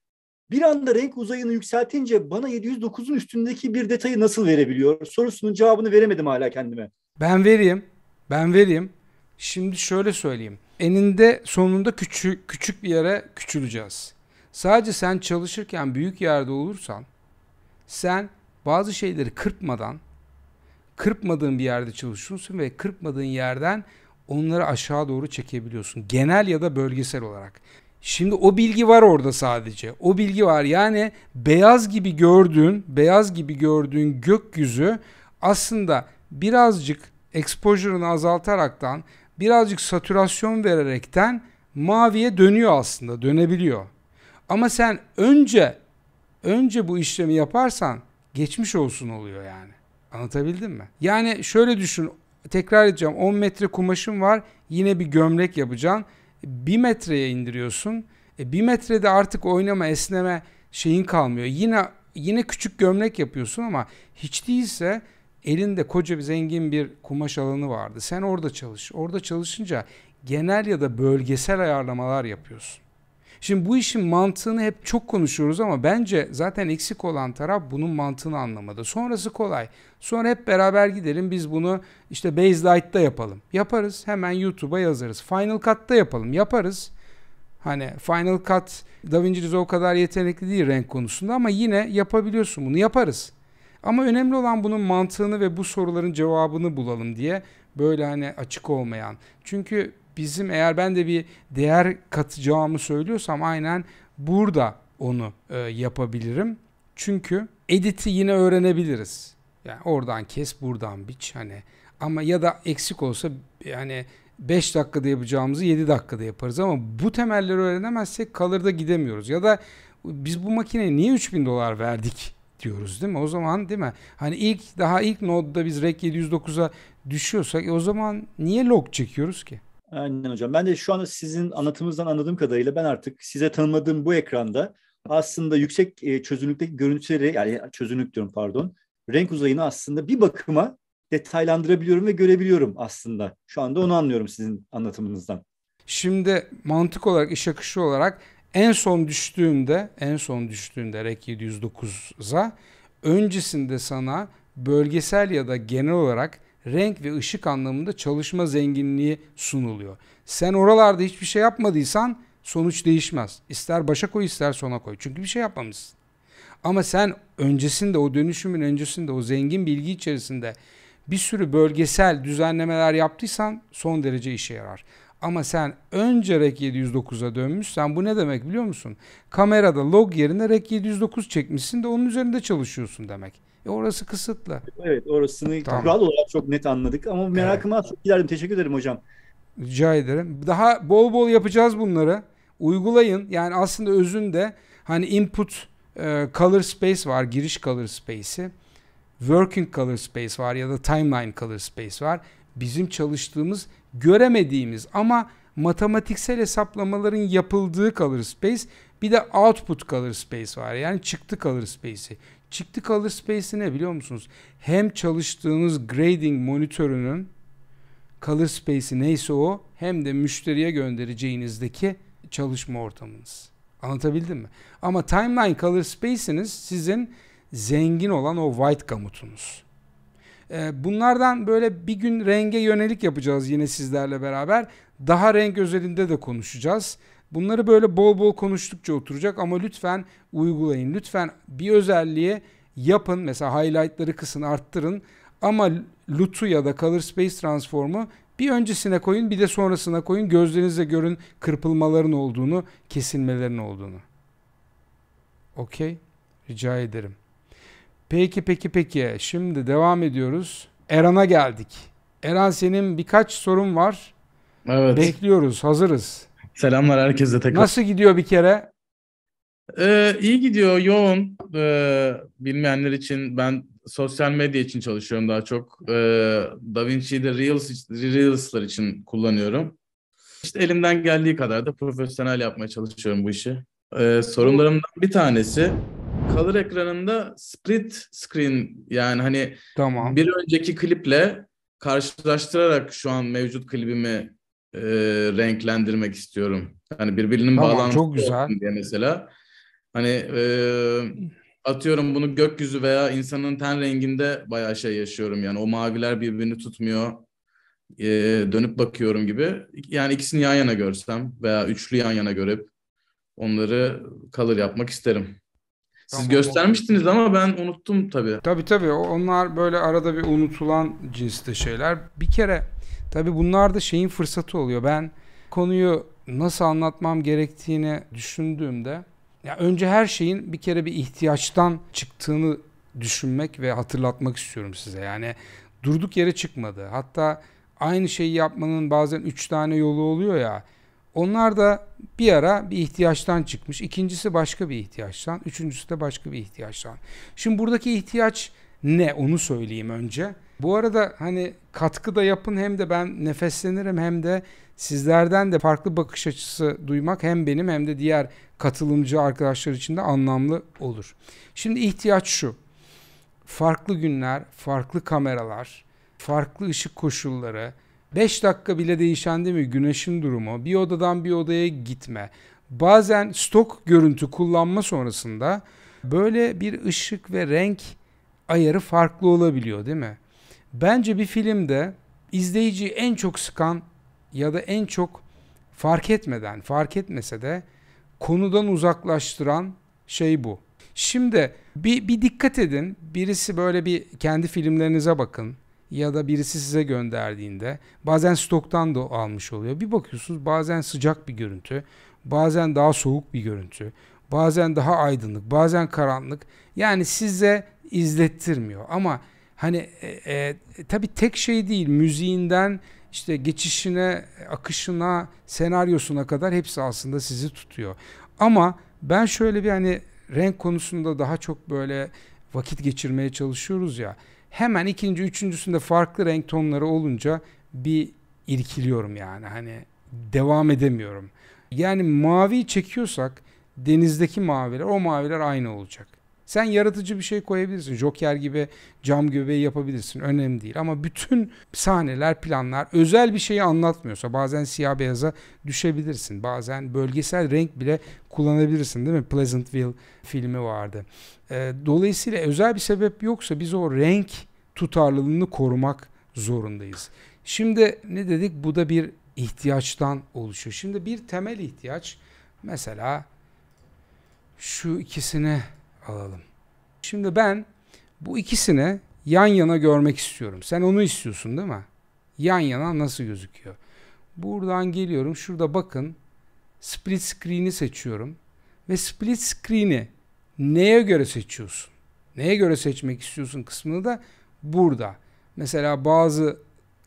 bir anda renk uzayını yükseltince bana yedi yüz dokuz'un üstündeki bir detayı nasıl verebiliyor sorusunun cevabını veremedim hala kendime. Ben vereyim. Ben vereyim. Şimdi şöyle söyleyeyim. Eninde sonunda küçük küçük bir yere küçüleceğiz. Sadece sen çalışırken büyük yerde olursan, sen bazı şeyleri kırpmadan kırpmadığın bir yerde çalışıyorsun ve kırpmadığın yerden onları aşağı doğru çekebiliyorsun. Genel ya da bölgesel olarak. Şimdi o bilgi var orada sadece. O bilgi var. Yani beyaz gibi gördüğün, beyaz gibi gördüğün gökyüzü aslında birazcık exposure'ını azaltaraktan, birazcık satürasyon vererekten maviye dönüyor aslında, dönebiliyor. Ama sen önce önce bu işlemi yaparsan geçmiş olsun oluyor yani. Anlatabildim mi? Yani şöyle düşün, tekrar edeceğim, on metre kumaşın var, yine bir gömlek yapacaksın. bir metreye indiriyorsun. E, bir metrede artık oynama, esneme şeyin kalmıyor. Yine yine küçük gömlek yapıyorsun ama hiç değilse elinde koca bir zengin bir kumaş alanı vardı. Sen orada çalış. Orada çalışınca genel ya da bölgesel ayarlamalar yapıyorsun. Şimdi bu işin mantığını hep çok konuşuyoruz ama bence zaten eksik olan taraf bunun mantığını anlamadı. Sonrası kolay. Sonra hep beraber gidelim biz bunu işte Baselight'ta yapalım. Yaparız. Hemen YouTube'a yazarız. Final Cut'ta yapalım. Yaparız. Hani Final Cut DaVinci Resolve kadar yetenekli değil renk konusunda ama yine yapabiliyorsun bunu. Yaparız. Ama önemli olan bunun mantığını ve bu soruların cevabını bulalım diye böyle hani açık olmayan. Çünkü bizim eğer ben de bir değer katacağımı söylüyorsam aynen burada onu e, yapabilirim. Çünkü edit'i yine öğrenebiliriz. Yani oradan kes, buradan biç hani. Ama ya da eksik olsa yani beş dakikada yapacağımızı yedi dakikada yaparız ama bu temelleri öğrenemezsek kalır da gidemiyoruz. Ya da biz bu makineye niye üç bin dolar verdik diyoruz değil mi? O zaman değil mi? Hani ilk daha ilk Node'da biz R E C yedi yüz dokuza düşüyorsak e, o zaman niye log çekiyoruz ki? Aynen hocam. Ben de şu anda sizin anlatımınızdan anladığım kadarıyla ben artık size tanımladığım bu ekranda aslında yüksek çözünürlükteki görüntüleri, yani çözünürlük diyorum pardon, renk uzayını aslında bir bakıma detaylandırabiliyorum ve görebiliyorum aslında. Şu anda onu anlıyorum sizin anlatımınızdan. Şimdi mantık olarak, iş akışı olarak en son düştüğümde, en son düştüğümde R E C yedi yüz dokuza öncesinde sana bölgesel ya da genel olarak renk ve ışık anlamında çalışma zenginliği sunuluyor. Sen oralarda hiçbir şey yapmadıysan sonuç değişmez. İster başa koy ister sona koy. Çünkü bir şey yapmamışsın. Ama sen öncesinde o dönüşümün öncesinde o zengin bilgi içerisinde bir sürü bölgesel düzenlemeler yaptıysan son derece işe yarar. Ama sen önce R E C yedi yüz dokuza dönmüşsen bu ne demek biliyor musun? Kamerada log yerine R E C yedi yüz dokuz çekmişsin de onun üzerinde çalışıyorsun demek. E orası kısıtlı. Evet, orasını tamam. Kural olarak çok net anladık ama merakımı evet. Çok ilerledim. Teşekkür ederim hocam. Rica ederim. Daha bol bol yapacağız bunları. Uygulayın. Yani aslında özünde hani input e, color space var, giriş color space'i. Working color space var ya da timeline color space var. Bizim çalıştığımız, göremediğimiz ama matematiksel hesaplamaların yapıldığı color space. Bir de output color space var. Yani çıktı color space'i. Çıktı color space'i ne biliyor musunuz? Hem çalıştığınız grading monitörünün color space'i neyse o hem de müşteriye göndereceğinizdeki çalışma ortamınız. Anlatabildim mi? Ama timeline color space'iniz sizin zengin olan o white gamutunuz. Bunlardan böyle bir gün renge yönelik yapacağız yine sizlerle beraber. Daha renk özelinde de konuşacağız. Bunları böyle bol bol konuştukça oturacak ama lütfen uygulayın. Lütfen bir özelliği yapın. Mesela highlightları kısın, arttırın. Ama L U T'u ya da Color Space Transform'u bir öncesine koyun, bir de sonrasına koyun. Gözlerinizle görün kırpılmaların olduğunu, kesilmelerin olduğunu. Okey. Rica ederim. Peki, peki, peki. Şimdi devam ediyoruz. Eran'a geldik. Eran, senin birkaç sorun var. Evet. Bekliyoruz, hazırız. Selamlar herkese tekrar. Nasıl gidiyor bir kere? Ee, iyi gidiyor, yoğun. Ee, bilmeyenler için ben sosyal medya için çalışıyorum daha çok. Ee, DaVinci'yi de Reels, Reels'lar için kullanıyorum. İşte elimden geldiği kadar da profesyonel yapmaya çalışıyorum bu işi. Ee, sorunlarımdan bir tanesi color ekranında split screen, yani hani tamam. Bir önceki kliple karşılaştırarak şu an mevcut klibimi E, renklendirmek istiyorum. Yani birbirinin tamam, bağlantısı diye mesela. Hani e, atıyorum bunu gökyüzü veya insanın ten renginde bayağı şey yaşıyorum. Yani o maviler birbirini tutmuyor. E, dönüp bakıyorum gibi. Yani ikisini yan yana görsem veya üçlü yan yana görüp onları color yapmak isterim. Siz tamam, göstermiştiniz oldu. Ama ben unuttum tabii. Tabii tabii. Onlar böyle arada bir unutulan cinste şeyler. Bir kere tabii bunlarda şeyin fırsatı oluyor. Ben konuyu nasıl anlatmam gerektiğini düşündüğümde ya önce her şeyin bir kere bir ihtiyaçtan çıktığını düşünmek ve hatırlatmak istiyorum size. Yani durduk yere çıkmadı. Hatta aynı şeyi yapmanın bazen üç tane yolu oluyor ya. Onlar da bir ara bir ihtiyaçtan çıkmış. İkincisi başka bir ihtiyaçtan. Üçüncüsü de başka bir ihtiyaçtan. Şimdi buradaki ihtiyaç ne? Onu söyleyeyim önce. Bu arada hani katkı da yapın, hem de ben nefeslenirim, hem de sizlerden de farklı bakış açısı duymak hem benim hem de diğer katılımcı arkadaşlar için de anlamlı olur. Şimdi ihtiyaç şu. Farklı günler, farklı kameralar, farklı ışık koşulları, beş dakika bile değişen değil mi güneşin durumu, bir odadan bir odaya gitme, bazen stok görüntü kullanma sonrasında böyle bir ışık ve renk ayarı farklı olabiliyor değil mi? Bence bir filmde izleyiciyi en çok sıkan ya da en çok fark etmeden, fark etmese de konudan uzaklaştıran şey bu. Şimdi bir, bir dikkat edin, birisi böyle bir kendi filmlerinize bakın. Ya da birisi size gönderdiğinde bazen stoktan da almış oluyor. Bir bakıyorsunuz bazen sıcak bir görüntü, bazen daha soğuk bir görüntü, bazen daha aydınlık, bazen karanlık. Yani size izlettirmiyor. Ama hani e, e, tabii tek şey değil, müziğinden işte geçişine, akışına, senaryosuna kadar hepsi aslında sizi tutuyor. Ama ben şöyle bir hani renk konusunda daha çok böyle vakit geçirmeye çalışıyoruz ya. Hemen ikinci, üçüncüsünde farklı renk tonları olunca bir irkiliyorum yani. Hani devam edemiyorum. Yani mavi çekiyorsak denizdeki maviler, o maviler aynı olacak. Sen yaratıcı bir şey koyabilirsin. Joker gibi cam göbeği yapabilirsin. Önemli değil. Ama bütün sahneler, planlar özel bir şeyi anlatmıyorsa bazen siyah beyaza düşebilirsin. Bazen bölgesel renk bile kullanabilirsin değil mi? Pleasantville filmi vardı. Dolayısıyla özel bir sebep yoksa biz o renk tutarlılığını korumak zorundayız. Şimdi ne dedik? Bu da bir ihtiyaçtan oluşuyor. Şimdi bir temel ihtiyaç, mesela şu ikisini alalım. Şimdi ben bu ikisini yan yana görmek istiyorum. Sen onu istiyorsun değil mi? Yan yana nasıl gözüküyor? Buradan geliyorum. Şurada bakın. Split screen'i seçiyorum. Ve split screen'i neye göre seçiyorsun? Neye göre seçmek istiyorsun kısmını da burada. Mesela bazı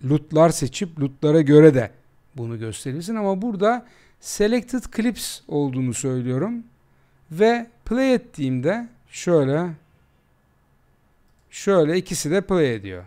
lootlar seçip lootlara göre de bunu gösterirsin. Ama burada selected clips olduğunu söylüyorum. Ve play ettiğimde şöyle şöyle ikisi de play ediyor.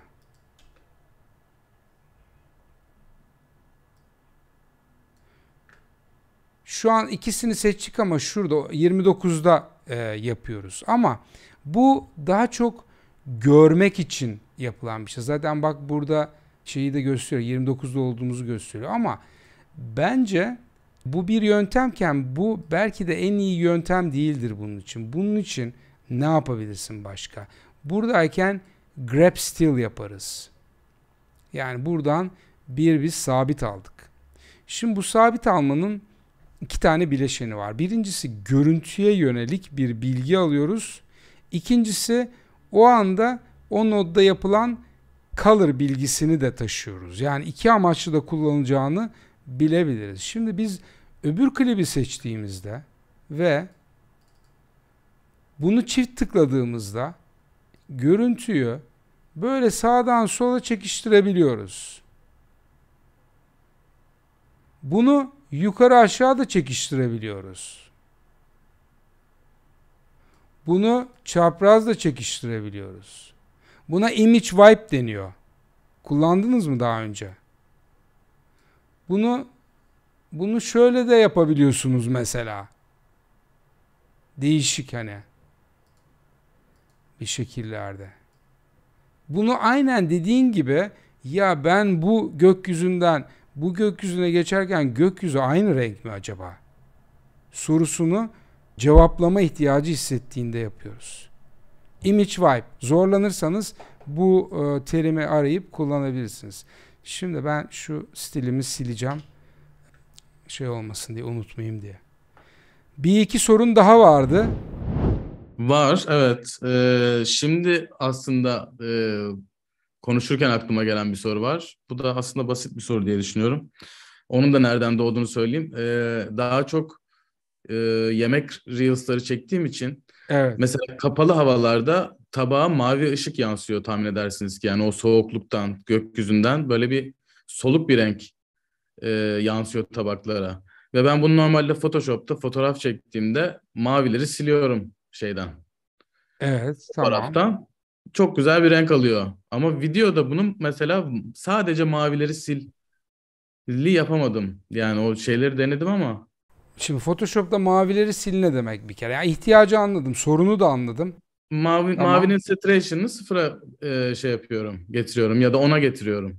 Şu an ikisini seçtik ama şurada yirmi dokuzda e, yapıyoruz. Ama bu daha çok görmek için yapılan bir şey. Zaten bak burada şeyi de gösteriyor. yirmi dokuzda olduğumuzu gösteriyor. Ama bence bu bir yöntemken bu belki de en iyi yöntem değildir bunun için. Bunun için ne yapabilirsin başka? Buradayken grab still yaparız. Yani buradan bir biz sabit aldık. Şimdi bu sabit almanın iki tane bileşeni var. Birincisi görüntüye yönelik bir bilgi alıyoruz. İkincisi o anda o nodda yapılan color bilgisini de taşıyoruz. Yani iki amaçlı da kullanılacağını bilebiliriz. Şimdi biz öbür klibi seçtiğimizde ve bunu çift tıkladığımızda görüntüyü böyle sağdan sola çekiştirebiliyoruz. Bunu yukarı aşağı da çekiştirebiliyoruz. Bunu çapraz da çekiştirebiliyoruz. Buna image wipe deniyor. Kullandınız mı daha önce? Bunu bunu şöyle de yapabiliyorsunuz mesela. Değişik hani bir şekillerde. Bunu aynen dediğin gibi ya ben bu gökyüzünden bu gökyüzüne geçerken gökyüzü aynı renk mi acaba? Sorusunu cevaplama ihtiyacı hissettiğinde yapıyoruz. Image wipe. Zorlanırsanız bu terimi arayıp kullanabilirsiniz. Şimdi ben şu stilimi sileceğim. Şey olmasın diye, unutmayayım diye. Bir iki sorun daha vardı. Var, evet. Ee, şimdi aslında e, konuşurken aklıma gelen bir soru var. Bu da aslında basit bir soru diye düşünüyorum. Onun da nereden doğduğunu söyleyeyim. Ee, daha çok e, yemek reels'ları çektiğim için evet. Mesela kapalı havalarda tabağa mavi ışık yansıyor, tahmin edersiniz ki. Yani o soğukluktan, gökyüzünden böyle bir soluk bir renk e, yansıyor tabaklara. Ve ben bunu normalde Photoshop'ta fotoğraf çektiğimde mavileri siliyorum şeyden. Evet, fotoğraftan. Tamam. Çok güzel bir renk alıyor. Ama videoda bunun mesela sadece mavileri silli yapamadım. Yani o şeyleri denedim ama. Şimdi Photoshop'ta mavileri sil ne demek bir kere? Yani ihtiyacı anladım, sorunu da anladım. Mavi, tamam. Mavinin saturation'ını sıfıra e, şey yapıyorum, getiriyorum ya da ona getiriyorum.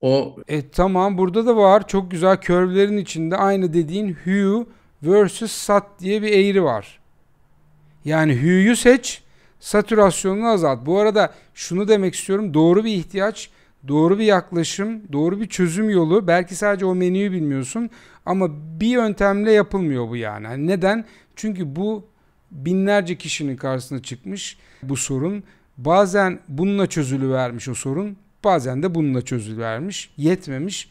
O e, tamam, burada da var. Çok güzel curve'lerin içinde aynı dediğin hue versus sat diye bir eğri var. Yani hue'yu seç, satürasyonunu azalt. Bu arada şunu demek istiyorum. Doğru bir ihtiyaç, doğru bir yaklaşım, doğru bir çözüm yolu. Belki sadece o menüyü bilmiyorsun ama bir yöntemle yapılmıyor bu yani. Neden? Çünkü bu binlerce kişinin karşısına çıkmış bu sorun. Bazen bununla çözülüvermiş o sorun. Bazen de bununla çözülüvermiş. Yetmemiş.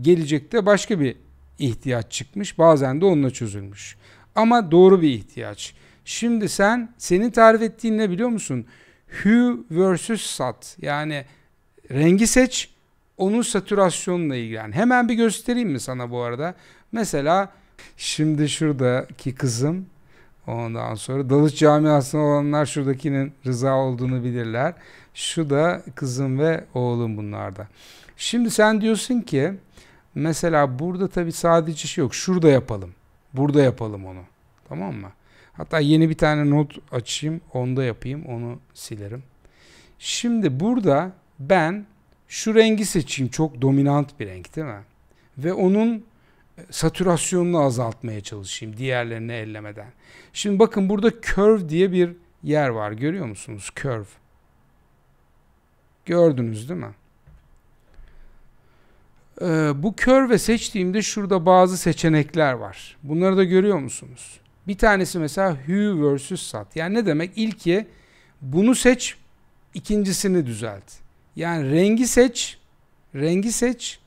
Gelecekte başka bir ihtiyaç çıkmış. Bazen de onunla çözülmüş. Ama doğru bir ihtiyaç. Şimdi sen, senin tarif ettiğin ne biliyor musun? Hue versus sat. Yani rengi seç, onun satürasyonla ilgilen. Hemen bir göstereyim mi sana bu arada? Mesela şimdi şuradaki kızım, ondan sonra dalış camiasına olanlar şuradakinin Rıza olduğunu bilirler. Şu da kızım ve oğlum bunlarda. Şimdi sen diyorsun ki mesela burada tabii sadece şey yok. Şurada yapalım. Burada yapalım onu. Tamam mı? Hatta yeni bir tane not açayım. Onda yapayım. Onu silerim. Şimdi burada ben şu rengi seçeyim. Çok dominant bir renk değil mi? Ve onun satürasyonunu azaltmaya çalışayım. Diğerlerini ellemeden. Şimdi bakın burada curve diye bir yer var. Görüyor musunuz? Curve. Gördünüz değil mi? Ee, bu curve seçtiğimde şurada bazı seçenekler var. Bunları da görüyor musunuz? Bir tanesi mesela hue versus sat. Yani ne demek? İlki bunu seç, ikincisini düzelt. Yani rengi seç, rengi seç,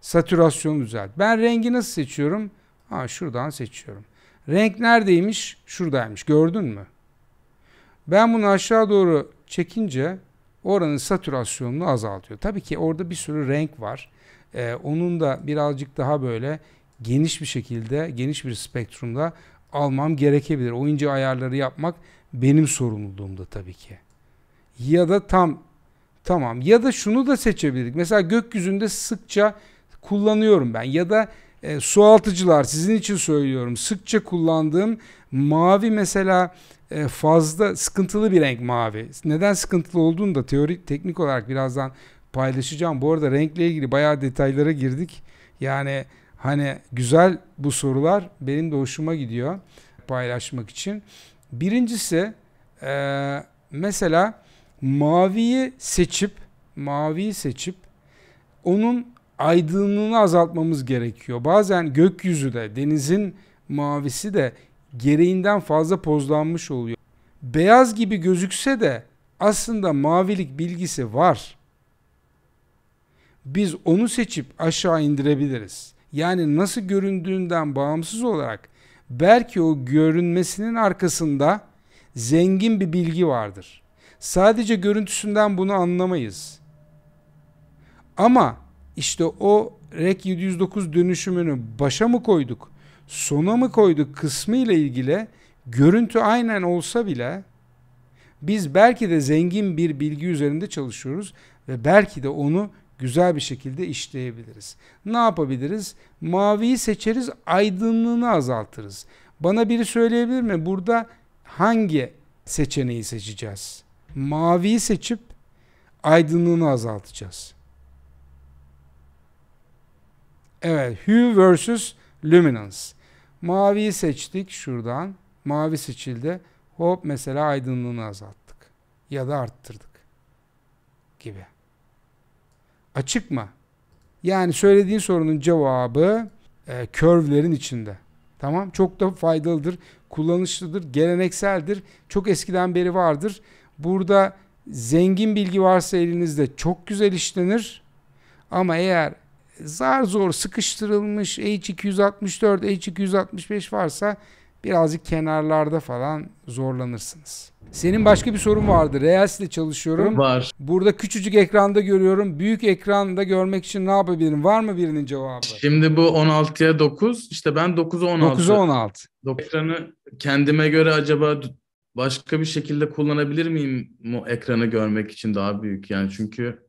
satürasyonu düzelt. Ben rengi nasıl seçiyorum? Ha, şuradan seçiyorum. Renk neredeymiş? Şuradaymış. Gördün mü? Ben bunu aşağı doğru çekince oranın satürasyonunu azaltıyor. Tabii ki orada bir sürü renk var. Ee, onun da birazcık daha böyle geniş bir şekilde, geniş bir spektrumda almam gerekebilir. O ince ayarları yapmak benim sorumluluğumda tabii ki. Ya da tam tamam. Ya da şunu da seçebilirdik. Mesela gökyüzünde sıkça kullanıyorum ben. Ya da e, sualtıcılar, sizin için söylüyorum. Sıkça kullandığım mavi mesela e, fazla sıkıntılı bir renk mavi. Neden sıkıntılı olduğunu da teorik, teknik olarak birazdan paylaşacağım. Bu arada renkle ilgili bayağı detaylara girdik. Yani hani güzel bu sorular, benim de hoşuma gidiyor paylaşmak için. Birincisi e, mesela maviyi seçip maviyi seçip onun aydınlığını azaltmamız gerekiyor. Bazen gökyüzü de, denizin mavisi de gereğinden fazla pozlanmış oluyor. Beyaz gibi gözükse de aslında mavilik bilgisi var. Biz onu seçip aşağı indirebiliriz. Yani nasıl göründüğünden bağımsız olarak belki o görünmesinin arkasında zengin bir bilgi vardır. Sadece görüntüsünden bunu anlamayız. Ama işte o R E C yedi yüz dokuz dönüşümünü başa mı koyduk, sona mı koyduk kısmı ile ilgili görüntü aynen olsa bile biz belki de zengin bir bilgi üzerinde çalışıyoruz ve belki de onu güzel bir şekilde işleyebiliriz. Ne yapabiliriz? Maviyi seçeriz, aydınlığını azaltırız. Bana biri söyleyebilir mi? Burada hangi seçeneği seçeceğiz? Maviyi seçip aydınlığını azaltacağız. Evet, hue versus luminance. Maviyi seçtik şuradan. Mavi seçildi. Hop, mesela aydınlığını azalttık. Ya da arttırdık. Gibi. Açık mı? Yani söylediğin sorunun cevabı e, curve'lerin içinde. Tamam, çok da faydalıdır, kullanışlıdır, gelenekseldir, çok eskiden beri vardır. Burada zengin bilgi varsa elinizde çok güzel işlenir. Ama eğer zar zor sıkıştırılmış H iki yüz altmış dört, H iki yüz altmış beş varsa birazcık kenarlarda falan zorlanırsınız. Senin başka bir sorun vardı. Reels ile çalışıyorum. Var. Burada küçücük ekranda görüyorum. Büyük ekranda görmek için ne yapabilirim? Var mı birinin cevabı? Şimdi bu on altıya dokuz. İşte ben dokuza on altı. dokuza on altı. Ekranı kendime göre acaba başka bir şekilde kullanabilir miyim mu ekranı görmek için daha büyük? Yani çünkü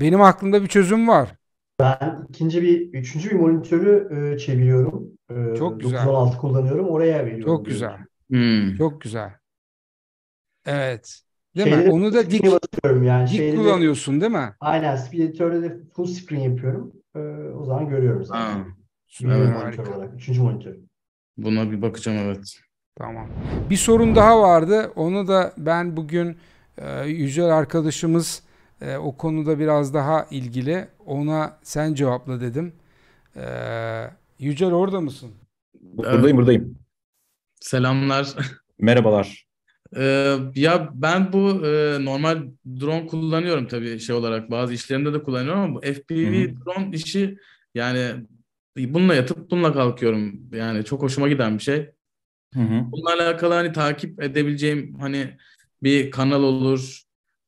benim aklımda bir çözüm var. Ben ikinci bir, üçüncü bir monitörü e, çeviriyorum. E, Çok güzel. dokuz on altı kullanıyorum. Oraya veriyorum. Çok güzel. Hmm. Çok güzel. Evet. Değil şeyleri mi? Onu da dik, yani dik şeyleri, kullanıyorsun değil mi? Aynen. Spiritörde de full screen yapıyorum. E, o zaman görüyorum zaten. Ha, evet, monitör olarak. Üçüncü monitör. Buna bir bakacağım, evet. Tamam. Bir sorun daha vardı. Onu da ben bugün e, Yücel arkadaşımız Ee, o konuda biraz daha ilgili. Ona sen cevapla dedim. Ee, Yücel, orada mısın? Buradayım, buradayım. Selamlar. Merhabalar. Ee, ya ben bu e, normal drone kullanıyorum tabii şey olarak. Bazı işlerimde de kullanıyorum ama bu F P V Hı-hı. drone işi, yani bununla yatıp bununla kalkıyorum. Yani çok hoşuma giden bir şey. Hı-hı. Bununla alakalı hani takip edebileceğim hani bir kanal olur,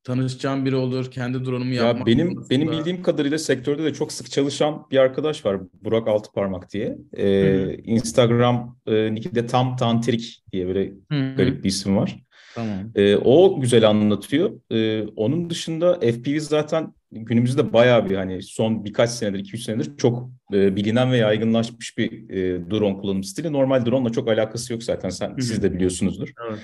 tanışacağım biri olur, kendi drone'umu yapmak. Ya benim konusunda... benim bildiğim kadarıyla sektörde de çok sık çalışan bir arkadaş var, Burak Altıparmak diye. Ee, Instagram e, nick'de Tam Tantrik diye böyle Hı-hı. garip bir isim var. Tamam. Ee, o güzel anlatıyor. Ee, onun dışında F P V zaten günümüzde bayağı bir hani son birkaç senedir, iki üç senedir çok e, bilinen ve yaygınlaşmış bir e, drone kullanım stili. Normal drone'la çok alakası yok zaten. Sen, siz de biliyorsunuzdur. Evet.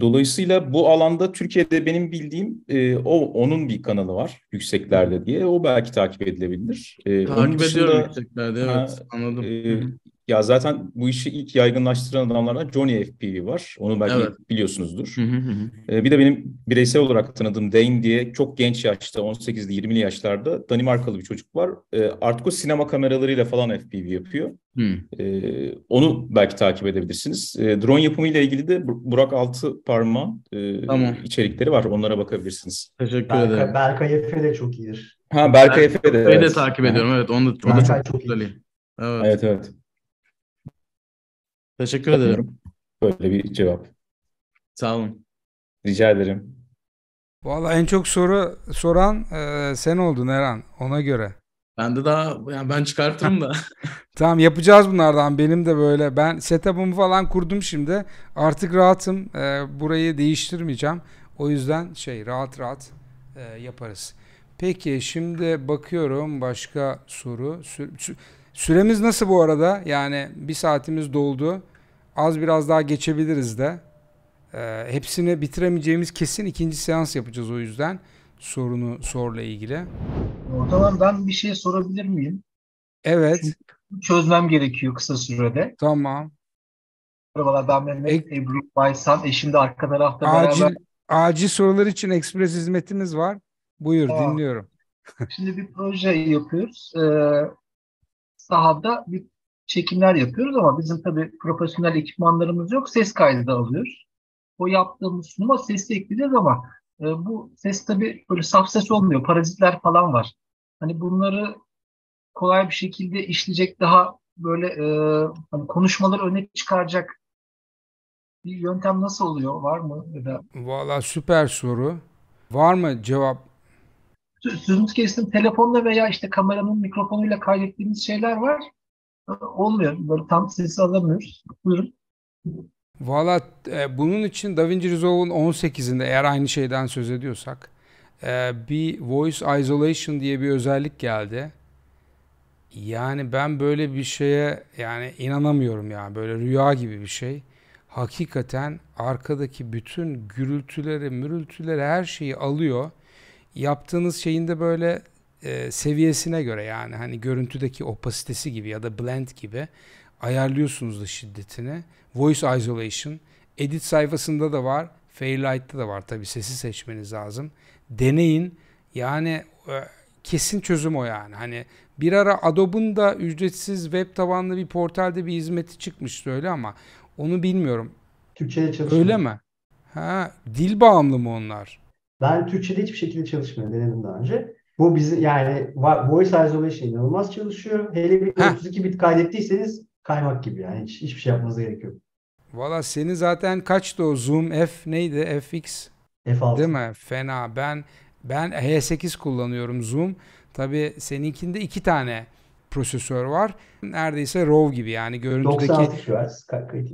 Dolayısıyla bu alanda Türkiye'de benim bildiğim o onun bir kanalı var, yükseklerde diye. O belki takip edilebilir. Takip onun dışında, ediyorum yükseklerde, evet, ha, anladım. E, ya zaten bu işi ilk yaygınlaştıran adamlardan Johnny F P V var. Onu belki evet. biliyorsunuzdur. Hı hı hı. E, bir de benim bireysel olarak tanıdığım Dane diye çok genç yaşta, on sekizli yirmili yaşlarda Danimarkalı bir çocuk var. E, artık o sinema kameralarıyla falan F P V yapıyor. Hmm. Ee, onu belki takip edebilirsiniz. Ee, drone yapımıyla ilgili de Bur- Burak Altıparmak e, tamam. içerikleri var. Onlara bakabilirsiniz. Teşekkür Berka, ederim. Berkay Efe de çok iyidir. Ha, Berkay Efe de. Berkay evet. de takip ediyorum. Evet, onu da, o da çok, çok güzel. Evet. evet, evet. Teşekkür ederim. Böyle bir cevap. Sağ olun. Rica ederim. Vallahi en çok soru soran e, sen oldun Eren. Ona göre. Ben de daha, yani ben çıkartırım da. Tamam, yapacağız bunlardan. Benim de böyle, ben setup'ımı falan kurdum şimdi. Artık rahatım. Ee, burayı değiştirmeyeceğim. O yüzden şey, rahat rahat e, yaparız. Peki şimdi bakıyorum başka soru. Sü- sü- süremiz nasıl bu arada? Yani bir saatimiz doldu. Az biraz daha geçebiliriz de. Ee, hepsini bitiremeyeceğimiz kesin, ikinci seans yapacağız o yüzden. Sorunu sorla ilgili. O zaman ben bir şey sorabilir miyim? Evet. Çünkü çözmem gerekiyor kısa sürede. Tamam. Merhabalar, ben Mehmet, Ebru Baysan. Eşim de arka tarafta acil, beraber. Acil sorular için ekspres hizmetimiz var. Buyur, Aa, dinliyorum. Şimdi bir proje yapıyoruz. Ee, sahada bir çekimler yapıyoruz ama bizim tabii profesyonel ekipmanlarımız yok. Ses kaydı da alıyoruz. O yaptığımız sunuma sesi ekleyeceğiz ama bu ses tabii böyle saf ses olmuyor. Parazitler falan var. Hani bunları kolay bir şekilde işleyecek, daha böyle e, hani konuşmaları öne çıkaracak bir yöntem nasıl oluyor? Var mı? Valla süper soru. Var mı cevap? Sözümüz kesin, telefonla veya işte kameranın mikrofonuyla kaydettiğimiz şeyler var. Olmuyor. Böyle tam sesi alamıyoruz. Buyurun. Valla e, bunun için DaVinci Resolve'un on sekizinde, eğer aynı şeyden söz ediyorsak, e, bir Voice Isolation diye bir özellik geldi. Yani ben böyle bir şeye yani inanamıyorum ya. Böyle rüya gibi bir şey. Hakikaten arkadaki bütün gürültüleri, mürültüleri, her şeyi alıyor. Yaptığınız şeyin de böyle e, seviyesine göre, yani hani görüntüdeki opasitesi gibi ya da blend gibi ayarlıyorsunuz da şiddetini. Voice Isolation. Edit sayfasında da var. Fairlight'ta da var. Tabii sesi seçmeniz lazım. Deneyin. Yani kesin çözüm o yani. Hani bir ara Adobe'ın da ücretsiz web tabanlı bir portalde bir hizmeti çıkmıştı öyle ama onu bilmiyorum. Türkçe'ye çalışmıyor. Öyle mi? Ha, dil bağımlı mı onlar? Ben Türkçe'de hiçbir şekilde çalışmıyorum, denedim daha önce. Bu bizi yani voice isolation inanılmaz çalışıyor. Hele bir otuz iki bit kaydettiyseniz kaymak gibi yani hiç, hiçbir şey yapmanıza gerek yok. Valla seni zaten kaçtı o Zoom F neydi? F X F altı. Değil mi? Fena. Ben ben H sekiz kullanıyorum Zoom. Tabii seninkinde iki tane prosesör var. Neredeyse RAW gibi yani görüntüdeki. doksan altı hertz.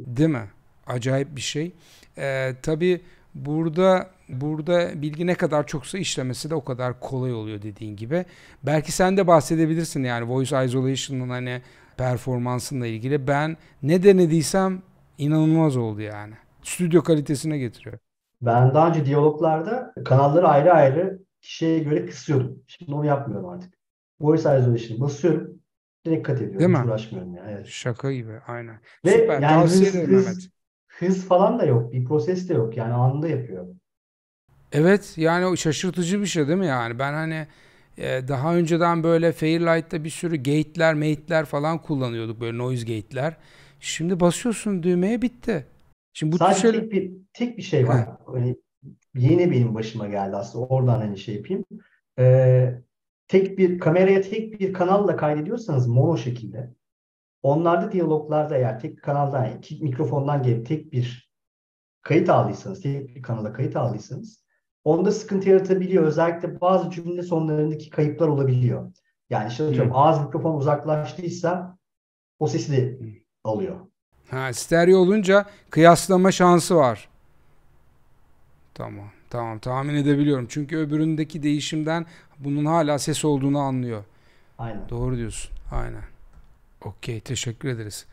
Değil mi? Acayip bir şey. Ee, tabii burada burada bilgi ne kadar çoksa işlemesi de o kadar kolay oluyor dediğin gibi. Belki sen de bahsedebilirsin yani voice isolation'ın hani performansınla ilgili. Ben ne denediysem inanılmaz oldu yani. Stüdyo kalitesine getiriyor. Ben daha önce diyaloglarda kanalları ayrı ayrı kişiye göre kısıyordum. Şimdi onu yapmıyorum artık. Voice isolation'ı basıyorum. Direkt kat ediyorum. Değil mi? Hiç uğraşmıyorum yani. Evet. Şaka gibi. Aynen. Ve süper. Yani tavsiye hız, ederim hız, Mehmet. Hız falan da yok. Bir proses de yok. Yani anında yapıyor. Evet. Yani o şaşırtıcı bir şey değil mi yani? Ben hani daha önceden böyle Fairlight'ta bir sürü gate'ler, mate'ler falan kullanıyorduk. Böyle noise gate'ler. Şimdi basıyorsun düğmeye bitti. Şimdi bu sadece şöyle... tek, bir, tek bir şey var. Hani yine benim başıma geldi aslında. Oradan hani şey yapayım. Ee, tek bir kameraya tek bir kanalla kaydediyorsanız mono şekilde. Onlarda diyaloglarda eğer tek bir kanaldan yani iki mikrofondan gelip tek bir kayıt aldıysanız, tek bir kanala kayıt aldıysanız onda sıkıntı yaratabiliyor. Özellikle bazı cümle sonlarındaki kayıplar olabiliyor. Yani işte atıyorum ağız mikrofon uzaklaştıysa o sesi de alıyor. Ha, stereo olunca kıyaslama şansı var. Tamam, tamam. Tahmin edebiliyorum. Çünkü öbüründeki değişimden bunun hala ses olduğunu anlıyor. Aynen. Doğru diyorsun. Aynen. Okey, teşekkür ederiz.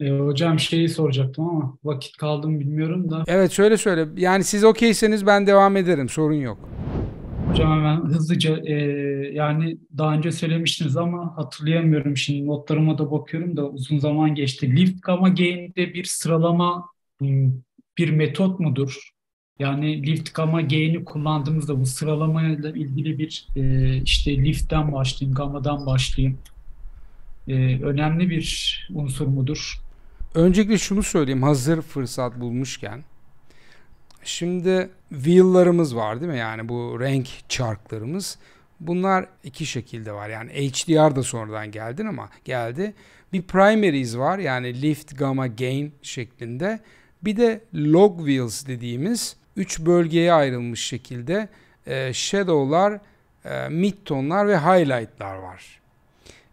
E, hocam şeyi soracaktım ama vakit kaldı mı bilmiyorum da. Evet, şöyle söyle. Yani siz okeyseniz ben devam ederim. Sorun yok. Hocam hemen hızlıca e, yani daha önce söylemiştiniz ama hatırlayamıyorum şimdi notlarıma da bakıyorum da uzun zaman geçti. Lift gamma gain'de bir sıralama bir metot mudur? Yani lift gamma gain'i kullandığımızda bu sıralamayla ilgili bir e, işte lift'ten başlayayım, gamma'dan başlayayım. E, önemli bir unsur mudur? Öncelikle şunu söyleyeyim hazır fırsat bulmuşken. Şimdi wheel'larımız var değil mi? Yani bu renk çarklarımız. Bunlar iki şekilde var. Yani H D R da sonradan geldin ama geldi. Bir primaries var. Yani lift, gamma, gain şeklinde. Bir de log wheels dediğimiz üç bölgeye ayrılmış şekilde e, shadow'lar, e, midtonlar ve highlight'lar var.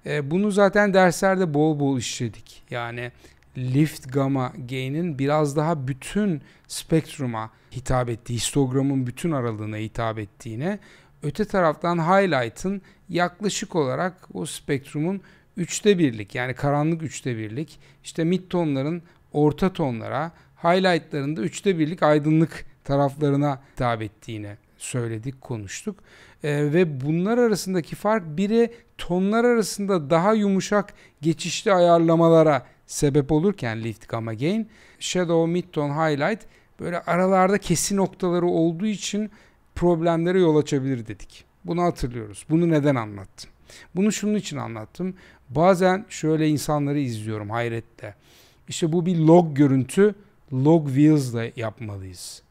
E, bunu zaten derslerde bol bol işledik. Yani lift gamma gain'in biraz daha bütün spektruma hitap ettiği, histogramın bütün aralığına hitap ettiğine, öte taraftan highlight'ın yaklaşık olarak o spektrumun üçte birlik yani karanlık üçte birlik, işte mid tonların orta tonlara, highlight'ların da üçte birlik aydınlık taraflarına hitap ettiğine söyledik, konuştuk. Ee, ve bunlar arasındaki fark biri tonlar arasında daha yumuşak geçişli ayarlamalara sebep olurken lift gamma gain, shadow, midtone, highlight böyle aralarda kesin noktaları olduğu için problemlere yol açabilir dedik. Bunu hatırlıyoruz. Bunu neden anlattım? Bunu şunun için anlattım. Bazen şöyle insanları izliyorum hayretle. İşte bu bir log görüntü, log wheels'la yapmalıyız.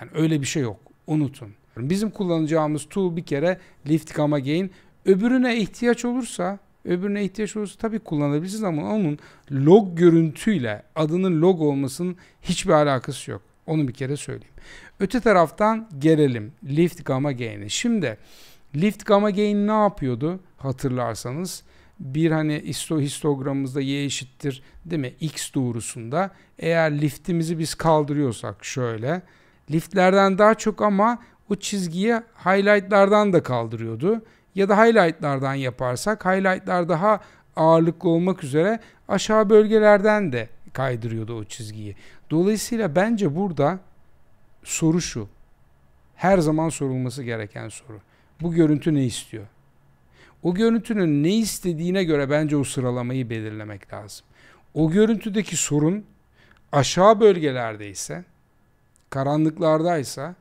Yani öyle bir şey yok. Unutun. Bizim kullanacağımız tool bir kere lift gamma gain. Öbürüne ihtiyaç olursa Öbürüne ihtiyaç olursa tabii kullanabilirsiniz ama onun log görüntüyle adının log olmasının hiçbir alakası yok. Onu bir kere söyleyeyim. Öte taraftan gelelim lift gamma gain'e. Şimdi lift gamma gain ne yapıyordu hatırlarsanız? Bir hani histogramımızda y eşittir değil mi? X doğrusunda eğer liftimizi biz kaldırıyorsak şöyle. Liftlerden daha çok ama o çizgiye highlightlardan da kaldırıyordu. Ya da highlightlardan yaparsak highlightlar daha ağırlıklı olmak üzere aşağı bölgelerden de kaydırıyordu o çizgiyi. Dolayısıyla bence burada soru şu. Her zaman sorulması gereken soru. Bu görüntü ne istiyor? O görüntünün ne istediğine göre bence o sıralamayı belirlemek lazım. O görüntüdeki sorun aşağı bölgelerdeyse, karanlıklardaysa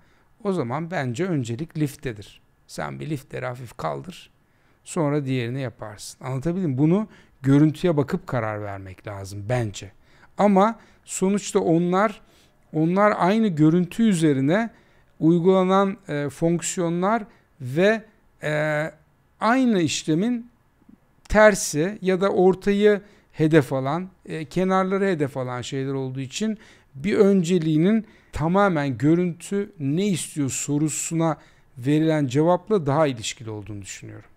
o zaman bence öncelik lifttedir. Sen bir liftleri hafif kaldır. Sonra diğerini yaparsın. Anlatabildim mi? Bunu görüntüye bakıp karar vermek lazım bence. Ama sonuçta onlar onlar aynı görüntü üzerine uygulanan e, fonksiyonlar ve e, aynı işlemin tersi ya da ortayı hedef alan, e, kenarları hedef alan şeyler olduğu için bir önceliğinin tamamen görüntü ne istiyor sorusuna verilen cevapla daha ilişkili olduğunu düşünüyorum.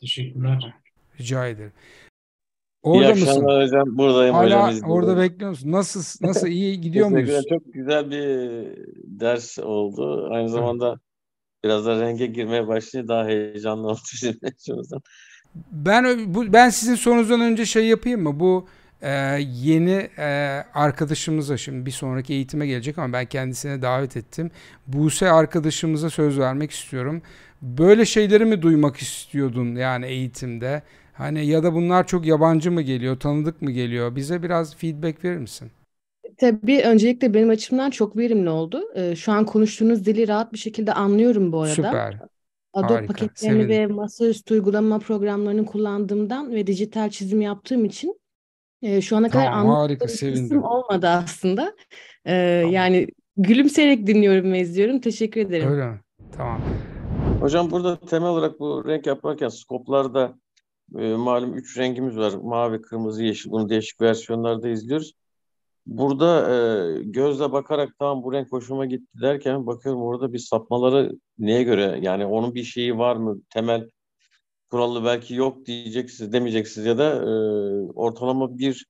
Teşekkürler. Rica ederim. Orada İyi mısın? akşamlar hocam. Buradayım Hala hocam. Hala orada bekliyor musun? Nasıl, nasıl iyi gidiyor muyuz? Çok güzel bir ders oldu. Aynı zamanda evet. biraz da renge girmeye başlayınca daha heyecanlı oldu. Ben, bu, ben sizin sorunuzdan önce şey yapayım mı? Bu e, yeni e, arkadaşımıza, şimdi bir sonraki eğitime gelecek ama ben kendisine davet ettim. Buse arkadaşımıza söz vermek istiyorum. Böyle şeyleri mi duymak istiyordun yani eğitimde? Hani ya da bunlar çok yabancı mı geliyor, tanıdık mı geliyor? Bize biraz feedback verir misin? Tabii öncelikle benim açımdan çok verimli oldu. Ee, şu an konuştuğunuz dili rahat bir şekilde anlıyorum bu arada. Süper. Adobe Harika. paketlerini Sevindim. ve masaüstü uygulama programlarını kullandığımdan ve dijital çizim yaptığım için e, şu ana kadar tamam, anladığım çizim olmadı aslında. Ee, tamam. Yani gülümseyerek dinliyorum ve izliyorum. Teşekkür ederim. Öyle mi? Tamam. Hocam burada temel olarak bu renk yaparken skoplarda e, malum üç rengimiz var. Mavi, kırmızı, yeşil. Bunu değişik versiyonlarda izliyoruz. Burada e, gözle bakarak tamam bu renk hoşuma gitti derken bakıyorum orada bir sapmaları neye göre? Yani onun bir şeyi var mı? Temel kuralı belki yok diyeceksiniz, demeyeceksiniz ya da e, ortalama bir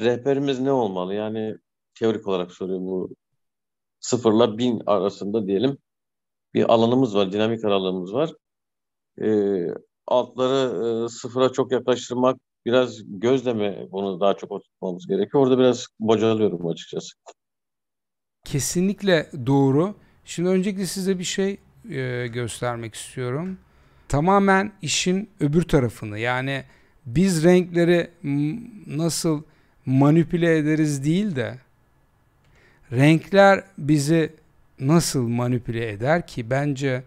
rehberimiz ne olmalı? Yani teorik olarak soruyor bu sıfırla bin arasında diyelim. Bir alanımız var, dinamik aralığımız var. E, altları e, sıfıra çok yaklaştırmak, biraz gözleme bunu daha çok oturtmamız gerekiyor. Orada biraz bocalıyorum açıkçası. Kesinlikle doğru. Şimdi öncelikle size bir şey e, göstermek istiyorum. Tamamen işin öbür tarafını, yani biz renkleri nasıl manipüle ederiz değil de renkler bizi nasıl manipüle eder ki bence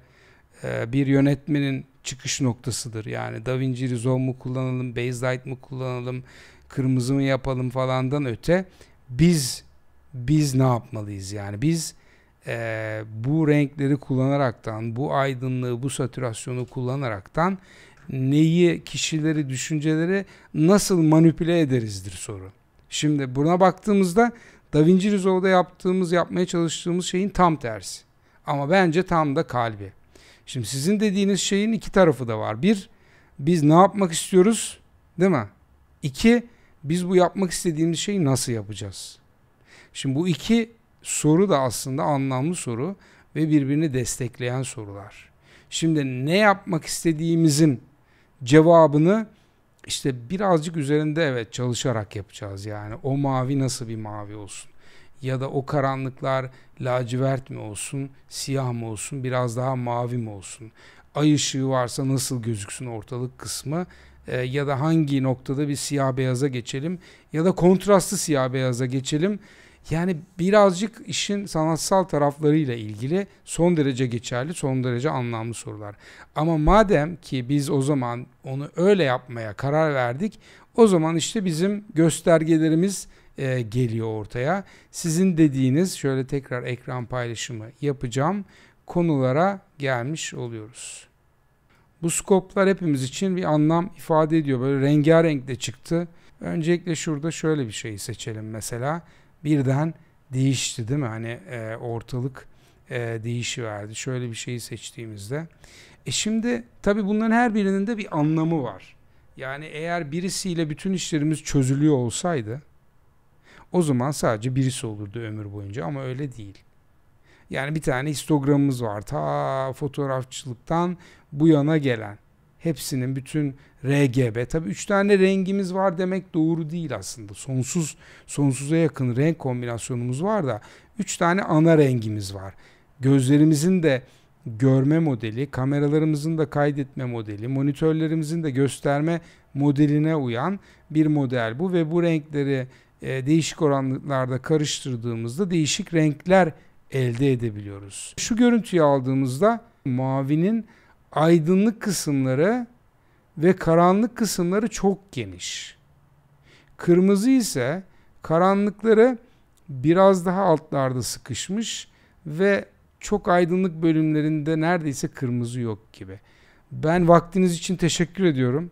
e, bir yönetmenin çıkış noktasıdır. Yani DaVinci Resolve mu kullanalım, Baseline mı kullanalım, kırmızı mı yapalım falandan öte biz biz ne yapmalıyız? Yani biz e, bu renkleri kullanaraktan, bu aydınlığı, bu satürasyonu kullanaraktan neyi, kişileri, düşünceleri nasıl manipüle ederizdir soru. Şimdi buna baktığımızda DaVinci Resolve'da yaptığımız, yapmaya çalıştığımız şeyin tam tersi. Ama bence tam da kalbi. Şimdi sizin dediğiniz şeyin iki tarafı da var. Bir, biz ne yapmak istiyoruz, değil mi? İki, biz bu yapmak istediğimiz şeyi nasıl yapacağız? Şimdi bu iki soru da aslında anlamlı soru ve birbirini destekleyen sorular. Şimdi ne yapmak istediğimizin cevabını işte birazcık üzerinde evet çalışarak yapacağız. Yani o mavi nasıl bir mavi olsun? Ya da o karanlıklar lacivert mi olsun, siyah mı olsun, biraz daha mavi mi olsun? Ay ışığı varsa nasıl gözüksün ortalık kısmı? E, ya da hangi noktada bir siyah beyaza geçelim? Ya da kontrastlı siyah beyaza geçelim? Yani birazcık işin sanatsal taraflarıyla ilgili son derece geçerli, son derece anlamlı sorular. Ama madem ki biz o zaman onu öyle yapmaya karar verdik, o zaman işte bizim göstergelerimiz E, geliyor ortaya. Sizin dediğiniz, şöyle tekrar ekran paylaşımı yapacağım, konulara gelmiş oluyoruz. Bu skoplar hepimiz için bir anlam ifade ediyor. Böyle rengarenk de çıktı. Öncelikle şurada şöyle bir şey seçelim mesela. Birden değişti değil mi? Hani e, ortalık e, değişiverdi. Şöyle bir şeyi seçtiğimizde. E şimdi tabii bunların her birinin de bir anlamı var. Yani eğer birisiyle bütün işlerimiz çözülüyor olsaydı o zaman sadece birisi olurdu ömür boyunca ama öyle değil. Yani bir tane histogramımız var. Ta fotoğrafçılıktan bu yana gelen. Hepsinin bütün R G B. Tabii üç tane rengimiz var demek doğru değil aslında. Sonsuz, sonsuza yakın renk kombinasyonumuz var da üç tane ana rengimiz var. Gözlerimizin de görme modeli, kameralarımızın da kaydetme modeli, monitörlerimizin de gösterme modeline uyan bir model bu ve bu renkleri değişik oranlarda karıştırdığımızda değişik renkler elde edebiliyoruz. Şu görüntüyü aldığımızda mavinin aydınlık kısımları ve karanlık kısımları çok geniş. Kırmızı ise karanlıkları biraz daha altlarda sıkışmış ve çok aydınlık bölümlerinde neredeyse kırmızı yok gibi. Ben vaktiniz için teşekkür ediyorum.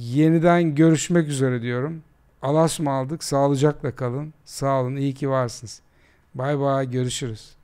Yeniden görüşmek üzere diyorum. Alasmaldık, sağlıcakla kalın. Sağ olun, iyi ki varsınız. Bay bay, görüşürüz.